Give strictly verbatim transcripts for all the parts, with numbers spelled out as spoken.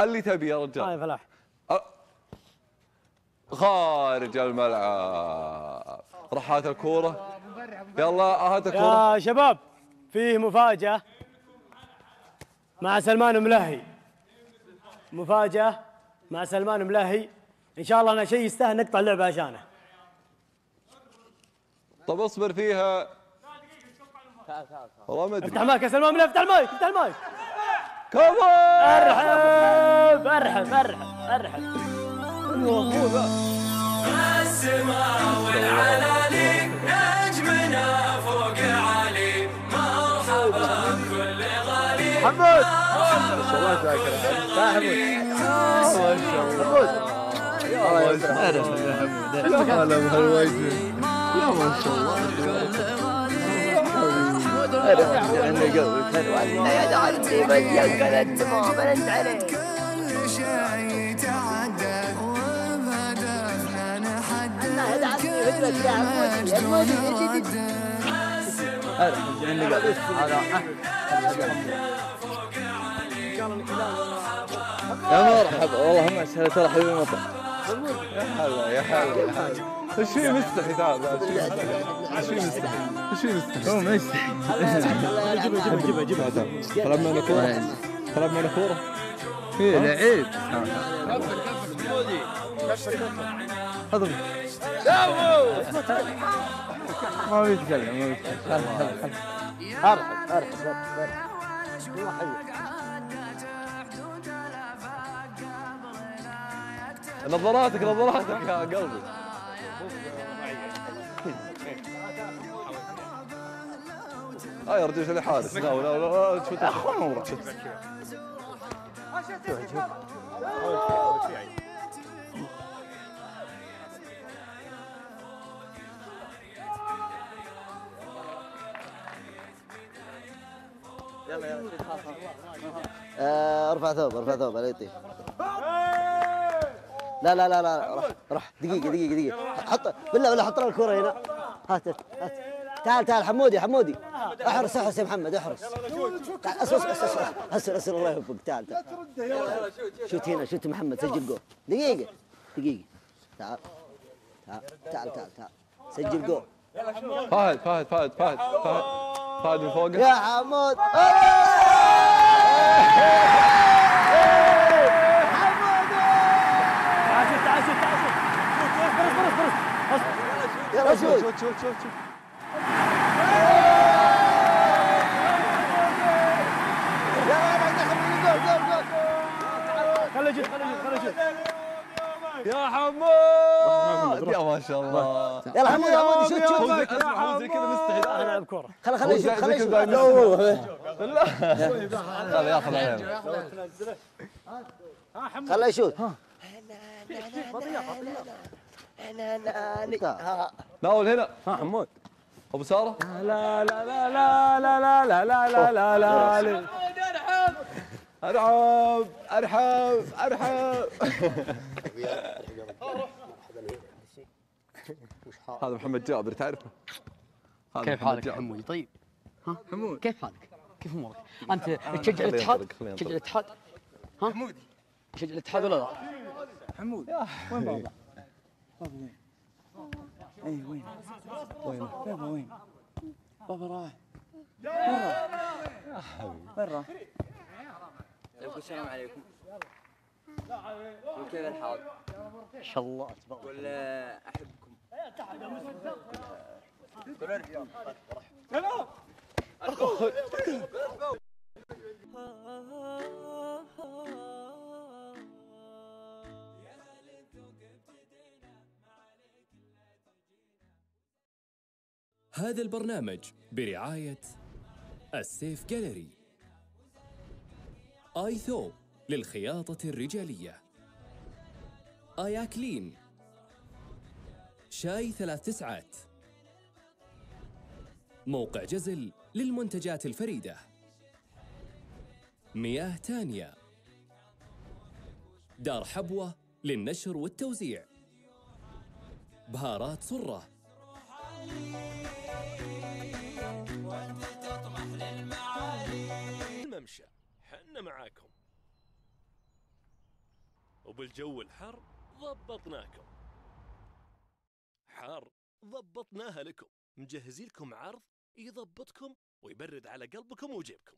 اللي تبي يا رجال. هاي فلاح خارج الملعب. راح هات الكوره، يلا هات الكوره يا شباب. فيه مفاجاه مع سلمان ملاهي، مفاجاه مع سلمان ملاهي. ان شاء الله انا شيء يستاهل نقطع اللعبه عشانه. طب اصبر فيها. والله ما ادري. افتح مايك يا سلمان ملاهي، افتح المايك، افتح المايك. كفو. ارحب ارحب ارحب ارحب. السماء والعلالي نجمنا فوق عالي، مرحبا بكل غالي. محمد ما شاء الله شاكر يا حمود. حمود الله يسعدك يا حمود. يا هلا بهالوجه يا ما شاء الله. حبيبي والله جعلتني بتيقنت ما بنت عليك. كل شيء يتعدى يا مرحبا. والله ما سهل ترى حبيبي المطر. يا هلا يا هلا يا هلا. ايش في مستحي؟ تعال ايش في مستحي؟ ايش في مستحي؟ هو ما يستحي. جيبها جيبها جيبها جيبها. طلب معنا كوره، طلب معنا كوره. ايه لعيب. هذا ما بيتكلم ما بيتكلم. ارحب ارحب ارحب. الله يحييك. نظراتك نظراتك يا قلبي. هاي رجل الحارس. لا لا لا شو تاخذ؟ ارفع ثوب ارفع ثوب لا يطيح. لا لا لا لا روح روح. دقيقة دقيقة دقيقة. حط بالله بالله حط لنا الكرة هنا. هات هات. تعال تعال حمودي حمودي. احرص احرص يا محمد احرص. اصبر اصبر اصبر اصبر الله يوفقك. تعال تعال. شوت هنا شوت محمد سجل جول. دقيقة دقيقة. تعال تعال تعال تعال سجل جول. فهد فهد فهد فهد فهد فهد من فوقه يا حمود. يلا شوت شوت شوت شوت شوت. خله يجيب خله يجيب خله يجيب يا حمود. يا ما شاء الله. يلا حمود حمود شوت شوت. اسمع زي كذا مستحيل العب كوره. خله خله يجيب خله يجيب. لا خله ياخذ علينا. خله يشوت. لا لا لا ناول هنا. ها حمود ابو ساره. لا لا لا لا لا لا لا لا لا لا. ارحب ارحب ارحب. هذا محمد جابر تعرفه. كيف حالك حمودي؟ طيب ها حمود كيف حالك؟ كيف امورك؟ انت تشجع الاتحاد؟ تشجع الاتحاد؟ ها حمودي تشجع الاتحاد ولا لا؟ حمود وين بابا؟ بابا وين؟ وين؟ وين؟ بابا وين؟ بابا راح. وين راح؟ السلام عليكم. كيف الحال؟ ان شاء الله تبارك الله. ولا احبكم. هذا البرنامج برعاية السيف جاليري، آيثو للخياطة الرجالية، آياكلين، شاي ثلاث تسعات، موقع جزل للمنتجات الفريدة، مياه تانية، دار حبوة للنشر والتوزيع، بهارات صرة، وانت تطمح للمعالي. الممشى حنا معاكم. وبالجو الحر ضبطناكم. حار ضبطناها لكم، مجهزين لكم عرض يضبطكم ويبرد على قلبكم وجيبكم.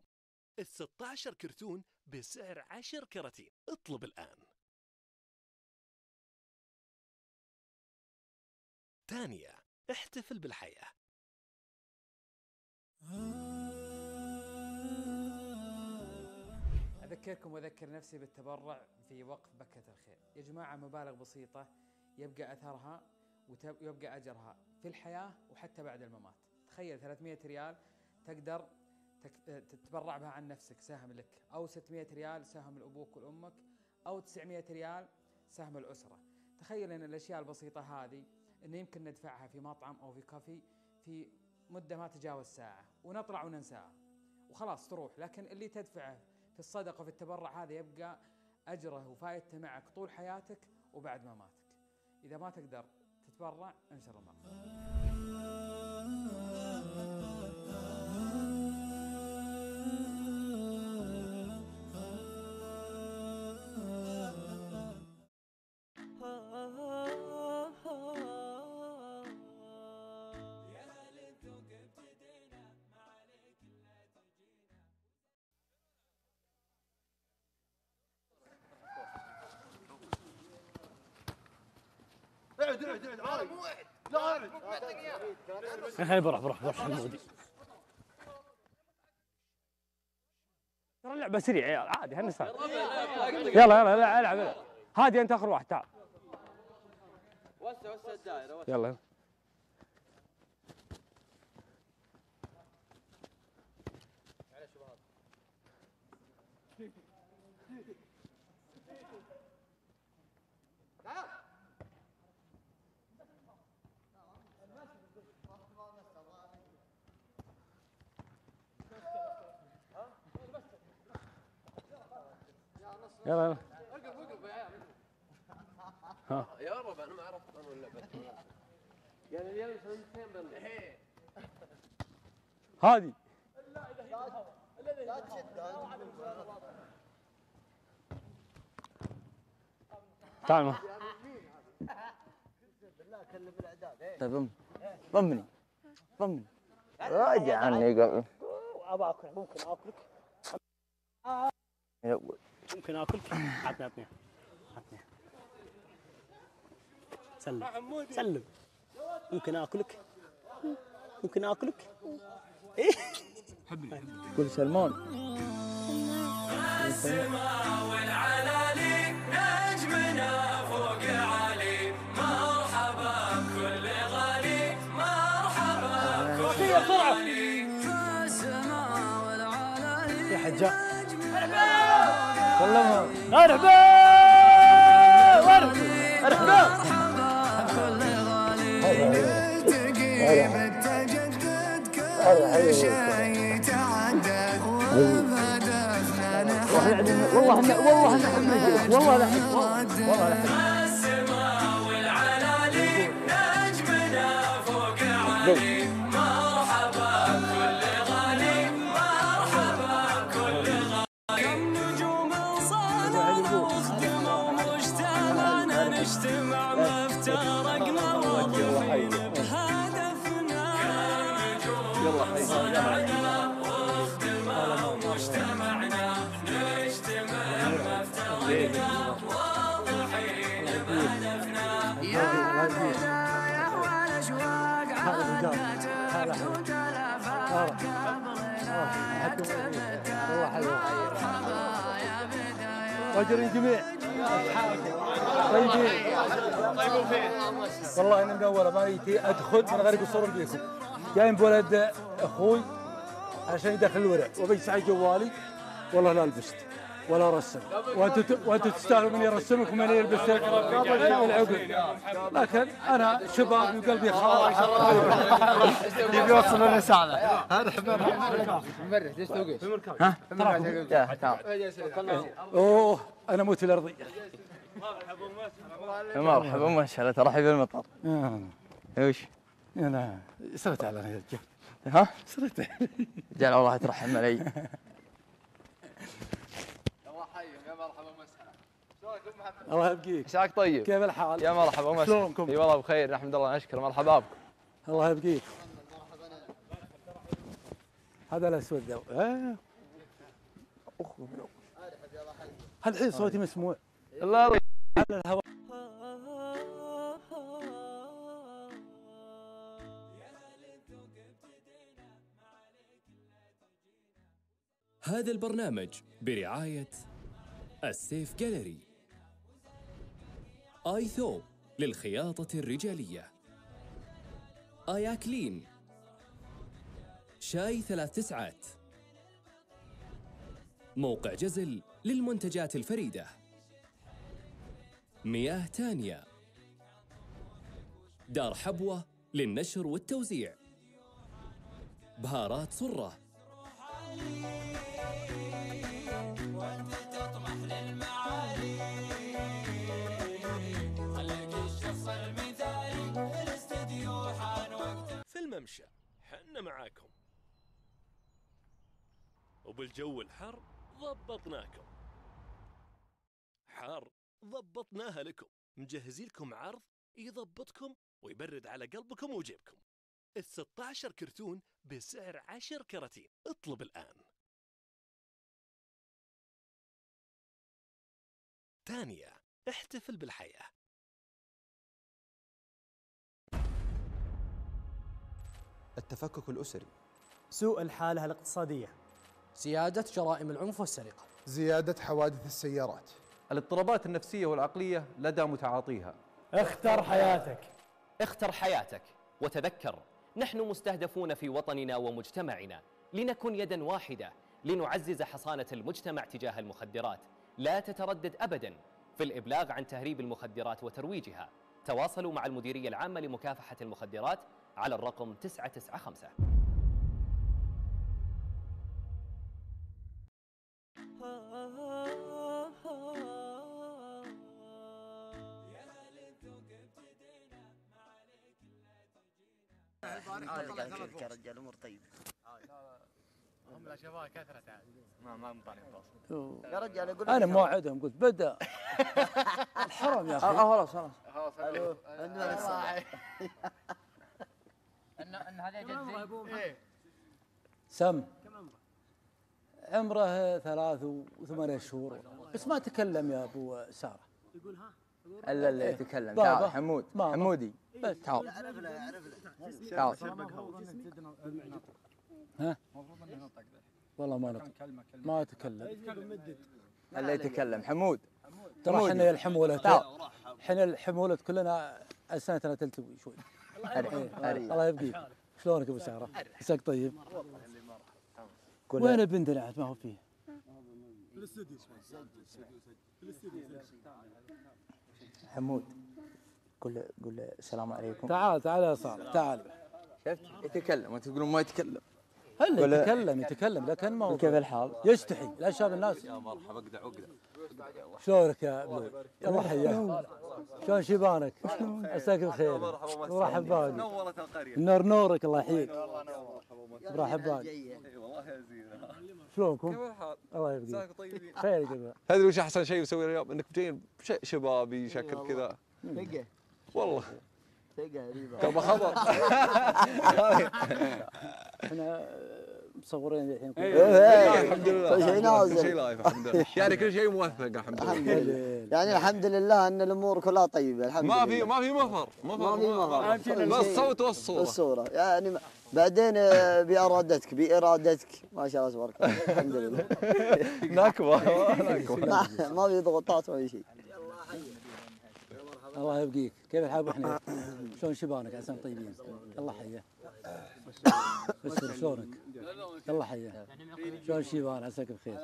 الستة عشر كرتون بسعر عشر كراتين، اطلب الآن. تانية، احتفل بالحياة. أذكركم وأذكر نفسي بالتبرع في وقف بكة الخير. يا جماعة مبالغ بسيطة يبقى أثرها ويبقى أجرها في الحياة وحتى بعد الممات. تخيل ثلاثمئة ريال تقدر تتبرع بها عن نفسك، سهم لك، أو ستمئة ريال سهم لأبوك والأمك، أو تسعمئة ريال سهم الأسرة. تخيل أن الأشياء البسيطة هذه أنه يمكن ندفعها في مطعم أو في كافي في مدة ما تجاوز ساعة ونطلع وننساها وخلاص تروح، لكن اللي تدفعه في الصدقة في التبرع هذا يبقى أجره وفائدته معك طول حياتك وبعد ما ماتك. إذا ما تقدر تتبرع انشر المقطع. خليني بروح بروح بروح ترى اللعبة سريعة يا عيال، عادي هالنسان. يلا يلا يلا العب يلا، هادي أنت آخر واحد، تعال. وسع وسع الدائرة، يلا يلا يلا. وقف وقف يا عيال. يا رب انا ما عرفت انا ولا بس. يعني اليوم سنتين بالله. هادي. لا اذا هي لا تشد. تعال بالله كلم الاعداد. طيب ضمني ضمني. راجع عني قبل. ابى اكلك ممكن اكلك. ممكن اكلك؟ عطني عطني عطني سلم سلم ممكن اكلك؟ ممكن اكلك؟ ايه حبني قول سلمان. السماء والعلالي نجمنا فوق عالي، مرحبا كل غالي، مرحبا كل غالي في السماء والعلالي يا حجاج. سلمها مرحبا مرحبا كل غالي تجي متجدد، كل شيء تعدد وهدفنا نحن والله احنا والله احنا والله نحب والله نحب السماء والعلالي نجمنا فوق عالي، مرحبا كل غالي، مرحبا كل غالي. كم نجوم وصلنا واختموا مجتمعنا، نجتمع ما افترقنا واضحين بهدفنا. كم نجوم وصلنا واختموا مجتمعنا، نجتمع ما افترقنا واضحين بهدفنا. يا هدايا والأجواق عادنا تبدو تلافاق اجر الجميع. طيبين فين؟ والله انا من اول ما جيت ادخل من غير قصور بيكم، جاي بولد اخوي عشان يدخل الورع وبجلس على جوالي، والله لا لبست ولا رسم، وانتم وانتم تستاهلوا من يرسمكم ومن يلبس العقد، لكن انا شباب وقلبي خلاص يبي يوصل لنا سعده. هذا حبيبنا ممرح، ليش توقف؟ ها؟ اوه انا موت الارضيه. مرحبا ما شاء الله، ترى حبيب المطر. وش؟ انا سرت على يا رجال. ها؟ سرت علي. رجال والله ترحم علي. مرحبا ومسهلا. شلونك الله يبقيك. مساك طيب. كيف الحال؟ يا مرحبا ومساك. شلونكم؟ اي والله بخير نحمد الله ونشكر. مرحبا بكم. الله يبقيك. هذا الاسود ده. ايه. اخوي من اول. هل الحين صوتي مسموع؟ الله يرضى على الهواء. هذا البرنامج برعاية السيف جاليري، آيثو للخياطة الرجالية، آياكلين، شاي ثلاث تسعات، موقع جزل للمنتجات الفريدة، مياه تانية، دار حبوة للنشر والتوزيع، بهارات صرة. في الممشى حنا معاكم وبالجو الحر ضبطناكم، حار ضبطناها لكم، مجهزين لكم عرض يضبطكم ويبرد على قلبكم وجيبكم. الستة عشر كرتون بسعر عشر كراتين، اطلب الآن. ثانية، احتفل بالحياة. التفكك الأسري، سوء الحالة الاقتصادية، زيادة جرائم العنف والسرقة، زيادة حوادث السيارات، الاضطرابات النفسية والعقلية لدى متعاطيها. اختر حياتك، اختر حياتك وتذكر نحن مستهدفون في وطننا ومجتمعنا، لنكن يدا واحدة لنعزز حصانة المجتمع تجاه المخدرات. لا تتردد أبدا في الإبلاغ عن تهريب المخدرات وترويجها. تواصلوا مع المديرية العامة لمكافحة المخدرات على الرقم تسعمئة وخمسة وتسعين. رجال امور طيب. هم لا شباب كثرة ما ما مطالب تواصل. يا رجال اقول انا موعدهم قلت بدا الحرام يا اخي. خلاص خلاص خلاص عندنا الصاحي. ان ان هذا جد سم عمره ثلاث وثمانية شهور بس ما تكلم يا ابو ساره. يقول ها الا اللي يتكلم تعال حمود حمودي بس تعال. اعرف له اعرف له تعال. ها؟ المفروض انه ينطق ذا والله ما نطق ما تكلم الا يتكلم حمود. ترى احنا الحموله احنا الحموله كلنا السنتنا تلتوي شوي. الله يبقيك. شلونك ابو ساره؟ مساك طيب. وين بندنا عاد ما هو فيه؟ في الاستديو في الاستديو حمود قول له قول له السلام عليكم. تعال تعال يا صالح تعال. شفت يتكلم وانتم تقولون ما يتكلم. هل يتكلم يتكلم لكن ما هو كيف الحال؟ يستحي لا شاف الناس. يا مرحبا اقدع اقدع. شلونك يا بلوي؟ الله يحييك. شلون شيبانك؟ عساك بخير. مرحبا بك. نورت القريه. نور نورك الله يحييك. مرحبا بك. اي والله يا زين. شلونكم؟ كيف الحال؟ الله يبقيك. عساك طيبين. خير يا جماعه. تدري وش احسن شيء مسوي اليوم؟ انك جايين بشيء شبابي شكل كذا. ثقه. والله. ثقه ريبه. كم خبر؟ احنا مصورين الحين الحمد لله كل شيء لايف الحمد لله يعني كل شيء موثق الحمد لله يعني الحمد لله ان الامور كلها طيبه الحمد لله ما في ما في مفر مفر بس الصوت والصوره الصوره يعني بعدين بارادتك بارادتك ما شاء الله تبارك الله الحمد لله نكبه ما في ضغوطات ولا شيء. الله يبقيك. كيف الحال ابو حنين؟ شلون شبانك؟ عساكم طيبين. الله يحييك. بس شلونك؟ الله يحييك. شلون شيبان عساك بخير؟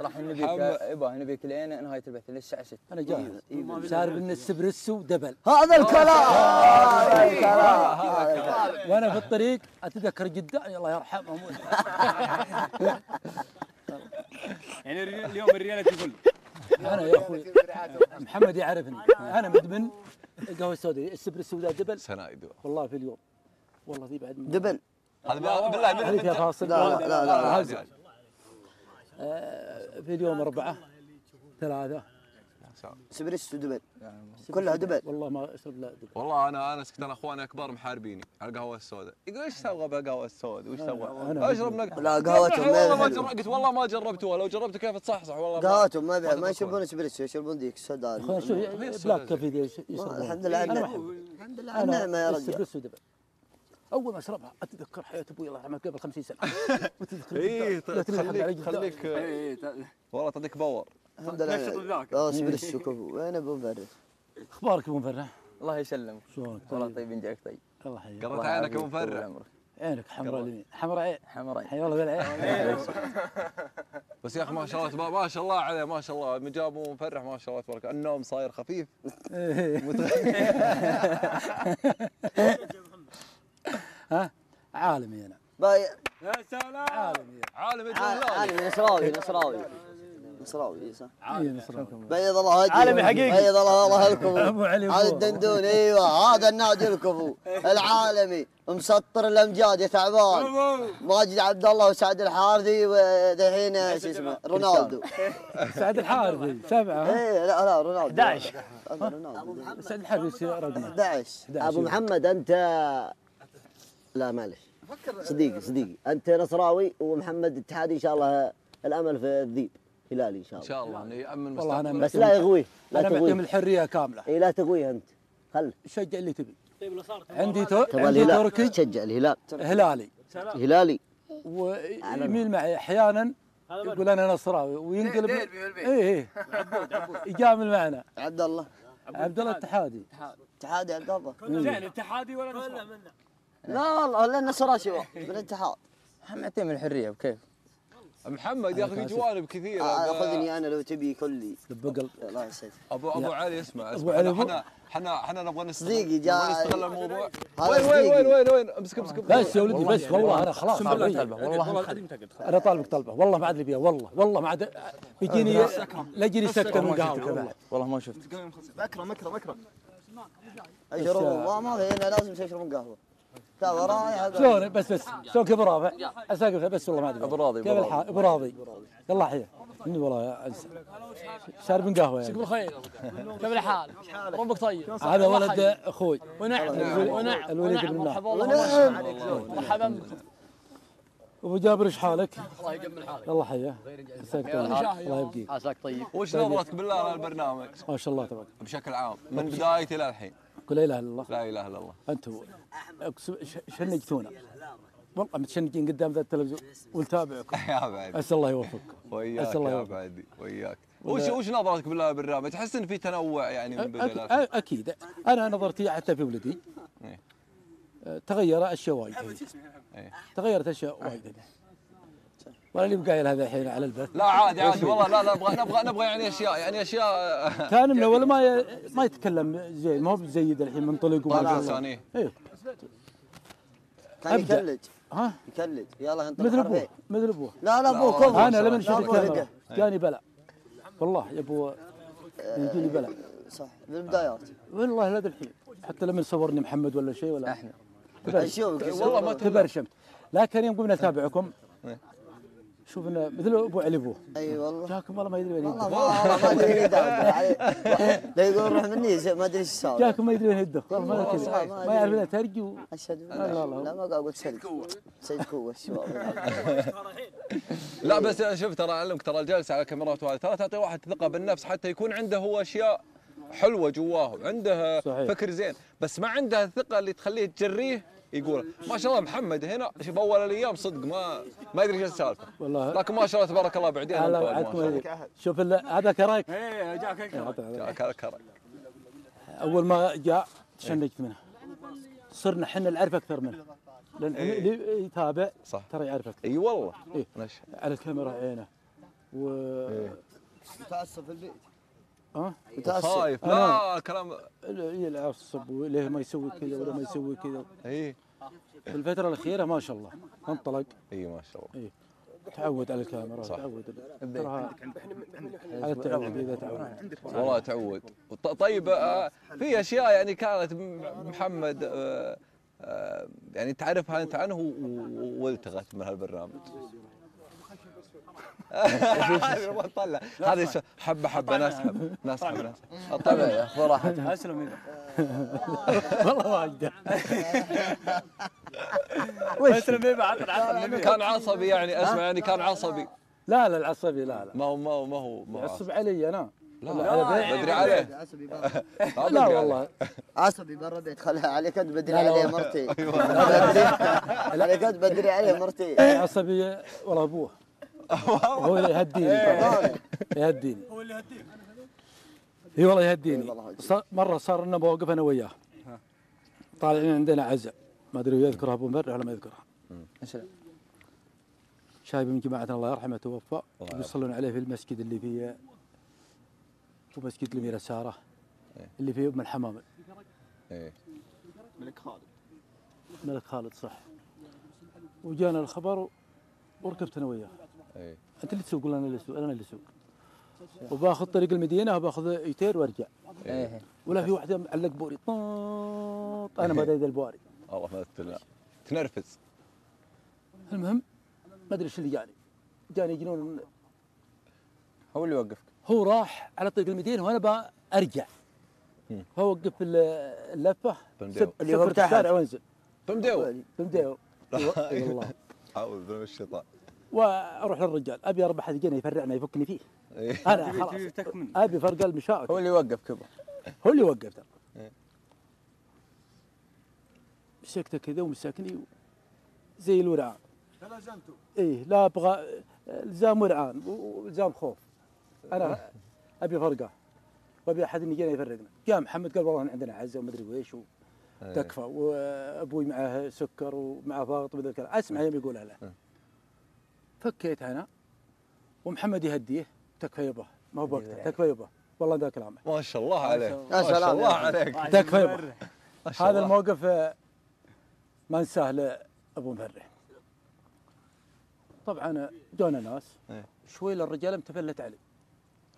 راح نبيك يبا نبيك لين نهايه البث للساعه ستة. انا جاهز شارب لنا الاسبريسو دبل. هذا الكلام هذا الكلام وانا في الطريق اتذكر جداني الله يرحمه. يعني اليوم الريالتي كله انا يا اخوي محمد يعرفني انا مدمن القهوه السوداء الاسبريسو ذا دبل سنايدو والله في اليوم والله في بعد دبل هذا بالله هذيك فاصل لا لا لا هذا في اليوم اربعه ثلاثه سبريس ودبل يعني كلها دبل. والله ما اشرب لا دبل. والله انا انا سكت، انا اخواني اكبر محاربيني على القهوه السوداء، يقول ايش تبغى بالقهوه السوداء؟ وش تبغى؟ اشرب لك لا قهوتهم. والله ما جربت، قلت والله ما جربته، ولو جربته كيف تصحصح. والله قهوتهم ما ما يشربون اسبريسو، يشربون ذيك السوداء. بلاك كافي يشربون. الحمد لله الحمد لله على النعمه يا رجال. اسبريسو دبل اول ما اشربها اتذكر حياه ابوي الله يرحمه قبل خمسين سنة. اي خليك خليك والله تعطيك باور. الحمد لله. اه اسبريسو كفو. وين ابو مفرح؟ اخبارك ابو مفرح؟ الله يسلمك. شلونك؟ والله طيبين. جاك طيب. الله يحييك. قرت عينك ابو مفرح. عينك حمراء اليمين، حمراء عين. حمراء عين. والله بالعين. بس يا اخي ما شاء الله ما شاء الله عليه، ما شاء الله من جاب ابو مفرح ما شاء الله تبارك الله، النوم صاير خفيف. ها عالمي انا. يا سلام. عالمي عالمي عالمي نصراوي نصراوي نصراوي صح؟ عالمي نصراوي. بيض الله وجهك. عالمي حقيقي. بيض الله الكفو. ابو علي هذا الدندون. ايوه هذا النادي الكفو العالمي، مسطر الامجاد يا تعبان. ماجد عبد الله وسعد الحارثي ودحين شو اسمه رونالدو. سعد الحارثي سبعه. اي لا لا رونالدو احد عشر. سعد الحارثي رقم احد عشر. ابو محمد انت لا معلش صديقي صديقي انت نصراوي ومحمد اتحادي. ان شاء الله الامل في الذيب هلالي ان شاء الله. ان شاء الله يامن مستقبل بس لا يغويه، لا تغويه. انا الحريه كامله. اي لا تغويه انت. خل شجع اللي تبي. طيب صار عندي تركي تشجع الهلال. هلالي هلالي ويميل معي احيانا يقول انا نصراوي وينقلب. اي اي يجامل معنا عبد الله عبد الله اتحادي اتحادي عبد الله. زين اتحادي ولا نصراوي؟ لا والله لنا سراشي بالاتحاد. حمتين من الحريه بكيف؟ محمد يا اخي في جوانب كثيره. اخذني انا لو تبي كلي بقلب. لا يسعدك ابو ابو علي. اسمع اسمع احنا احنا احنا نبغى نستغل الموضوع. وين وين وين وين امسك امسك بس يا ولدي بس. والله انا خلاص والله انا طالبك طلبه والله ما عاد لي بيها. والله والله ما عاد بيجيني لا يجيني سكته من قهوه. والله ما شفت اكرم اكرم اكرم اشرب والله ما هنا لازم تشربون قهوه. شلون بس بس شلون ابو رافع؟ اساقفها بس والله ما ادري. ابو راضي كيف الحال؟ ابو راضي الله يحييك. اني والله شاربين قهوه يعني. يقول خير كيف الحال؟ ربك طيب. هذا ولد اخوي ونعم ونعم الوليد بن ناح. مرحبا ابو جابر. ايش حالك؟ الله يجمل حالك. الله يحييك. الله يبقيك. عساك طيب. وش نظرتك بالله على البرنامج؟ ما شاء الله تبارك بشكل عام من بدايته الى الحين. قل لا اله الا الله. لا اله الا الله. انتم شنجتونا والله متشنجين قدام ذا التلفزيون ونتابعكم. يا بعدي اسال الله يوفقكم. وياك يا بعدي وياك. وش وش نظرتك بالله بالبرنامج؟ تحس ان في تنوع يعني من بداية الآخر؟ اكيد انا نظرتي حتى في ولدي تغير اشياء وايد. تغيرت اشياء وايد ولا اللي بقايل هذا الحين على البث. لا عادي عادي والله. لا نبغى نبغى نبغى يعني اشياء يعني اشياء. كان من اول ما ما يتكلم زين، ما هو زيد الحين منطلق وما ثانيه. اي كان يكلج. ها يكلج يلا انطلق مثل ابوه مثل ابوه. لا لا ابوه كفو. انا لما شفت الكاميرا جاني بلا والله يا ابو يجيني بلا. صح من البدايات والله لا الحين حتى لما صورني محمد ولا شيء ولا احنا والله ما تبرشمت. لكن يوم قمنا نتابعكم شوفنا مثل ابو علي ابوه. اي والله جاكم والله ما يدري وين. والله ما ادري لا يقول روح مني ما ادري ايش صار. جاكم ما يدري وين يدخ والله ما يعرف الا ترقي و اشهد بالله. لا ما اقول سيد كوه سيد كوه الشباب. لا بس شوف ترى اعلمك ترى الجلسه على الكاميرات وهذه ترى تعطي واحد ثقه بالنفس حتى يكون عنده هو اشياء حلوه جواه، عنده فكر زين بس ما عنده الثقه اللي تخليه تجريه. يقول ما شاء الله محمد هنا شوف اول الايام صدق ما ما ادري ايش السالفه والله، لكن ما شاء الله تبارك الله بعدين شوف هذا كرك. اي جاك كرك كرك. اول ما جاء تشنجت منه صرنا احنا نعرف اكثر منه لان اللي يتابع ترى يعرف اكثر. اي والله على الكاميرا عينه و متعصب في البيت. ها؟ خايف لا كلام يلعصب وليه ما يسوي كذا ولا ما يسوي كذا. اي في الفترة الأخيرة ما شاء الله انطلق. اي ما شاء الله. اي تعود على الكاميرا تعود على التعود اذا تعود والله تعود. طيب في اشياء يعني كانت محمد يعني تعرفها انت عنه والتغت من هالبرنامج. طلع هذه حبه حبه نسحب نسحب طلع براحتك اسلم والله واجده اسلم عطل كان عصبي يعني اسمع يعني كان عصبي لا لا العصبي لا لا ما هو ما هو ما هو يعصب علي انا لا لا بدري عليه عصبي لا والله عصبي بردت خلها عليك بدري عليه مرتي عليك بدري عليه مرتي عصبي والله ابوه هو اللي يهديني يهديني هو اللي يهديك اي والله يهديني مره صار لنا موقف انا وياه طالعين عندنا عزاء ما ادري يذكرها ابو مره ولا ما يذكرها شايب من جماعتنا الله يرحمه توفى يصلون عليه في المسجد اللي فيه ومسجد الأميرة ساره اللي فيه ام الحمامل ايه الملك خالد الملك خالد صح وجانا الخبر وركبت انا وياه ايه انت اللي تسوق ولا انا اللي اسوق؟ انا اللي اسوق وباخذ طريق المدينه وباخذ يتير وارجع ايه ولا في واحده معلق بوري طنط انا ما دايد البواري الله ما استنى تنرفز المهم ما ادري ايش اللي جاني جاني جنون هو اللي وقفك هو راح على طريق المدينه وانا برجع هو وقف اللفه اللي هو ارتاح وانزل بمديو بمديو اي والله اعوذ بالله من الشيطان واروح للرجال ابي اربع احد يجينا يفرعنا يفكني فيه انا خلاص ابي فرق المشاوي هو اللي وقف كبر هو اللي وقف ترى مسكته كذا ومسكني زي الورعان لازمته ايه لا ابغى الزام ورعان والزام خوف انا ابي فرقه وابي احد يجينا يفرقنا جاء محمد قال والله عندنا عزه وما ادري ويش تكفى وابوي معاه سكر ومعاه ضغط وذا الكلام اسمع يوم يقولها له فكيت انا ومحمد يهديه تكفى يبا ما هو بوقته تكفى يبا والله ذا كلامه ما شاء الله عليك ما شاء الله عليك تكفى يبا هذا الموقف ما انساه لابو مفرح طبعا جونا ناس شوي للرجال امتفلت علي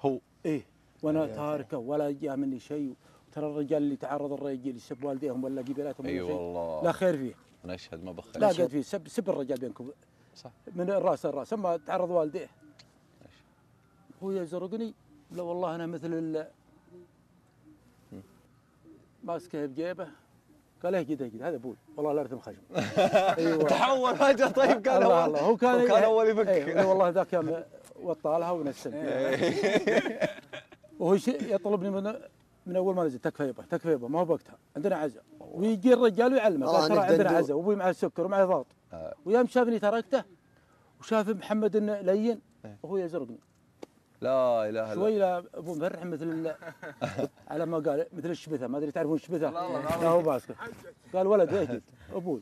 هو ايه وانا تاركه ولا جاء مني شيء ترى الرجال اللي تعرض الرجال يسب والديهم ولا قبيلاتهم اي والله لا خير فيه انا اشهد ما بخير لا قد فيه سب سب الرجال بينكم صح من الراس للراس اما تعرض والديه هو يزرقني لا والله انا مثل ماسكه بجيبه قال اهجد اهجد هذا ابوي والله لا ارثم خشم ايوه تحول فجاه طيب قال الله الله هو كان كان اول يفك ايه والله ذاك يوم وطالها ونسني وهو يطلبني من من اول ما نزل تكفى يبا تكفى يبا ما هو بوقتها عندنا عزاء ويجي الرجال ويعلمه قال ترى عندنا عزاء وابوي معه سكر ومعه ضغط آه. ويوم شافني تركته وشاف محمد انه لين وهو يزرقني لا اله الا الله شوي ابو مفرح مثل على ما قال مثل الشبثه ما ادري تعرفون الشبثه لا هو باسكت قال ولد اهجد ابوي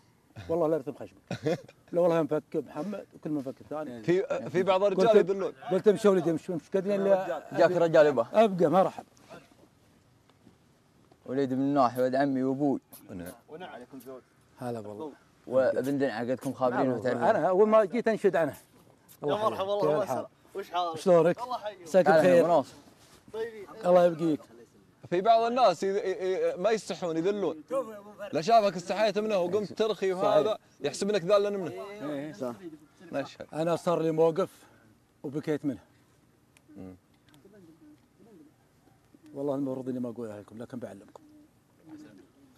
والله لا ارثم خشمك لا والله ينفك محمد وكل ما انفك الثاني في في بعض الرجال يدلون قلت امشي ولدي امشي مش قادرين الا جاك رجال يبا ابقى ما رحب وليد من ناحيه ولد عمي وابوي ونعم عليكم زوج هلا والله وابن دنعه قدكم خابرين وتعرفون انا اول ما جيت انشد عنه يا مرحبا والله وسهلا وش حالك؟ شلونك؟ مساك بخير الله يبقيك في بعض الناس ما يستحون يذلون لا شافك استحيت منه وقمت ترخي وهذا يحسب انك ذال منه صح نشهد انا صار لي موقف وبكيت منه والله المفروض اني ما اقولها لكم لكن بعلمكم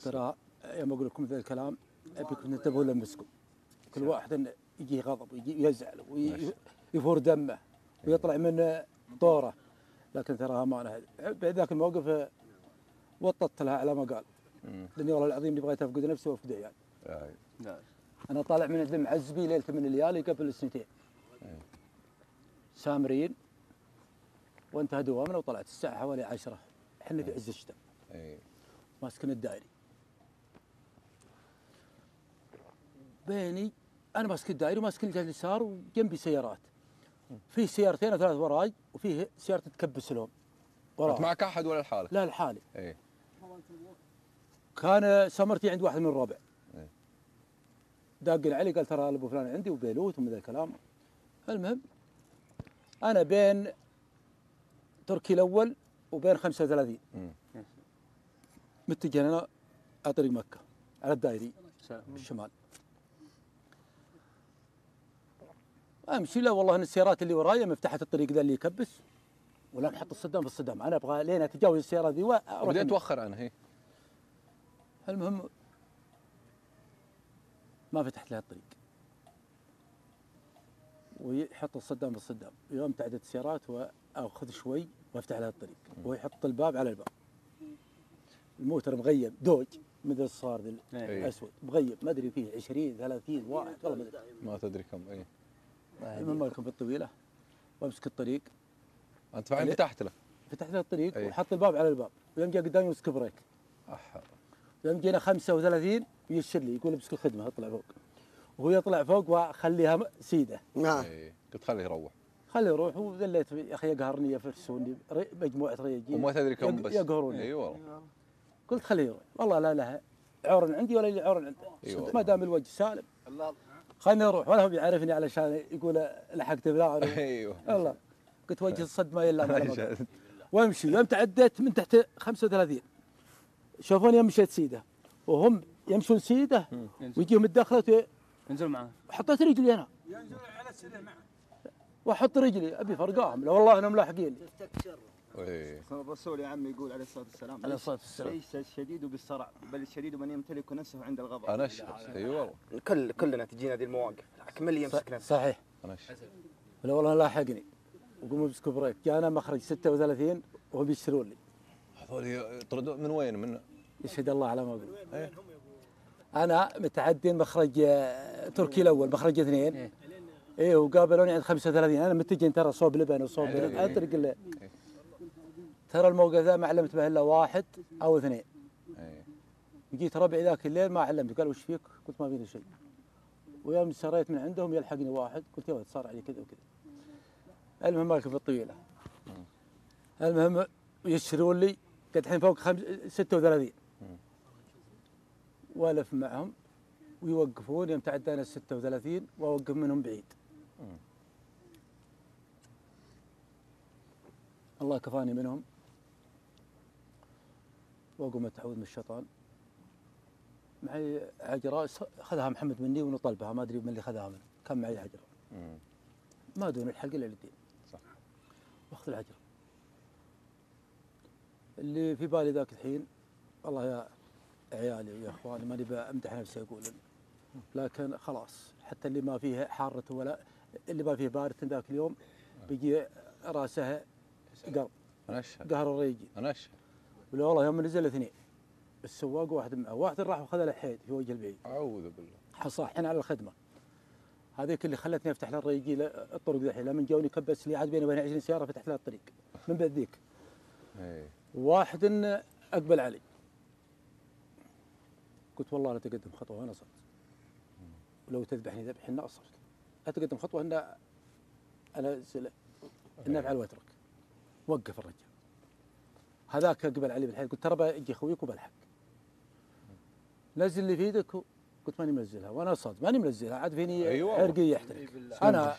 ترى يوم اقول لكم ذا الكلام ابيكم تنتبهون لمسكم كل واحد يجي غضب ويجي يزعل ويفور دمه ويطلع من طوره لكن تراها امانه بعد ذاك الموقف وططت لها على ما قال لاني والله العظيم اللي بغيت افقد نفسي وافقد عيالي يعني. انا طالع من عند معزبي ليله من الليالي قبل السنتين سامرين وانتهى دوامنا وطلعت الساعه حوالي عشرة احنا في عز الشتاء ماسكين الدائري بيني انا ماسك الدائري وماسك الجهه اليسار وجنبي سيارات في سيارتين او ثلاث وراي وفيه سياره تكبس لهم وراي معك احد ولا الحاله؟ لا الحاله اي كان سمرتي عند واحد من الربع اي داق علي قال ترى ابو فلان عندي وبيلوت ومن ذا الكلام المهم انا بين تركي الاول وبين خمسة وثلاثين متجه انا على طريق مكه على الدائري الشمال امشي، لا والله ان السيارات اللي ورايا مفتاحة الطريق ذا اللي يكبس، ولا بحط الصدام في الصدام، انا ابغى لين اتجاوز السياره ذي واروح. بديت اتوخر انا هي. المهم ما فتحت لها الطريق. ويحط الصدام بالصدام، يوم تعدد السيارات واخذ شوي وافتح لها الطريق، ويحط الباب على الباب. الموتر مغيب دوج مثل الصار ذي الاسود، مغيب ما ادري فيه عشرين ثلاثين واحد والله ما ادري. ما تدري كم اي. المهم مالكم بالطويله وامسك الطريق. انت فعلا فتحت له؟ فتحت له الطريق أيه. وحط الباب على الباب، ويوم جاء قدامي مسك بريك. احا. يوم جينا خمسة وثلاثين ويشر لي يقول امسك الخدمه اطلع فوق. وهو يطلع فوق وخليها سيده. نعم. أيه. قلت خليه يروح. خليه يروح وذليت يا اخي يقهرني يفرسوني مجموعه رياجيل. وما تدري كم بس. يقهروني. اي والله. قلت خليه يروح، والله لا لها عور عندي ولا لي عور عنده. أيوة. ما دام الوجه سالم. الله. خليني اروح ولا هو بيعرفني علشان يقول لحقت بلا. ايوه. والله. قلت وجه الصدمه يلا وامشي. يوم تعديت من تحت خمسة وثلاثين شافوني مشيت سيده، وهم يمشون سيده ويجيهم الدخله ينزل معاه، وحطيت رجلي انا ينزل على السلة معاه واحط رجلي ابي فرقاهم، لا والله انهم لاحقين. الرسول يا عمي يقول عليه الصلاه والسلام عليه الصلاه والسلام ليس الشديد بالصرع بل الشديد من يمتلك نفسه عند الغضب. انا اي والله كل كلنا تجينا هذه المواقف، من اللي يمسك نفسه صحيح. انا لا والله لاحقني وقوموا يمسكوا بريك، جانا مخرج ستة وثلاثين وهم يشترون لي. هذول يطردون من وين؟ من يشهد الله على ما اقول. أيه؟ انا متعدين مخرج تركي الاول، مخرج اثنين. اي إيه وقابلوني عند خمسة وثلاثين، انا متجين ترى صوب لبن وصوب أيه لبن اترك أيه. أيه. ترى الموقف ذا ما علمت به الا واحد او اثنين. أيه. جيت ربعي ذاك الليل ما علمت، قال وش فيك؟ قلت ما فيني شيء. ويوم سريت من عندهم يلحقني واحد، قلت يا ولد صار علي كذا وكذا. المهم مالك بالطويله. المهم يشترون لي قد الحين فوق ستة وثلاثين والف معهم ويوقفون. يوم تعدينا ستة وثلاثين واوقف منهم بعيد. مم. الله كفاني منهم واقوم اتعوذ من الشيطان. معي عجره اخذها محمد مني ونطلبها، ما ادري من اللي اخذها منه، كان معي عجره. مم. ما دون الحلق الا للدين. صح. واخذ العجر. اللي في بالي ذاك الحين والله يا عيالي ويا اخواني ماني بامدح نفسي اقول، لكن خلاص حتى اللي ما فيه حاره ولا اللي ما فيه بارد ذاك اليوم بيجي راسه قرب. انا اشهد. قهر الريجي. انا اشهد. ولا والله يوم نزل اثنين السواق واحد معه، واحد راح وخذ له حيد في وجه البعيد. اعوذ بالله. حصاحين على الخدمه. هذيك اللي خلتني افتح لها الريجي الطرق ذحين، لما جاوني كبس لي عاد بيني وبين عشرين سياره فتحت لها الطريق من بعد ذيك. واحد إن اقبل علي. قلت والله لا تقدم خطوه وانا صرت. ولو تذبحني ذبح ان اصرت. لا تقدم خطوه ان انا ان افعل واترك. وقف الرجال. هذاك اقبل علي بالحيل، قلت ترى بجي خويك وبلحق. نزل اللي في يدك. قلت ماني منزلها وانا صاد ماني منزلها، عاد فيني أيوة عرقي يحترق. انا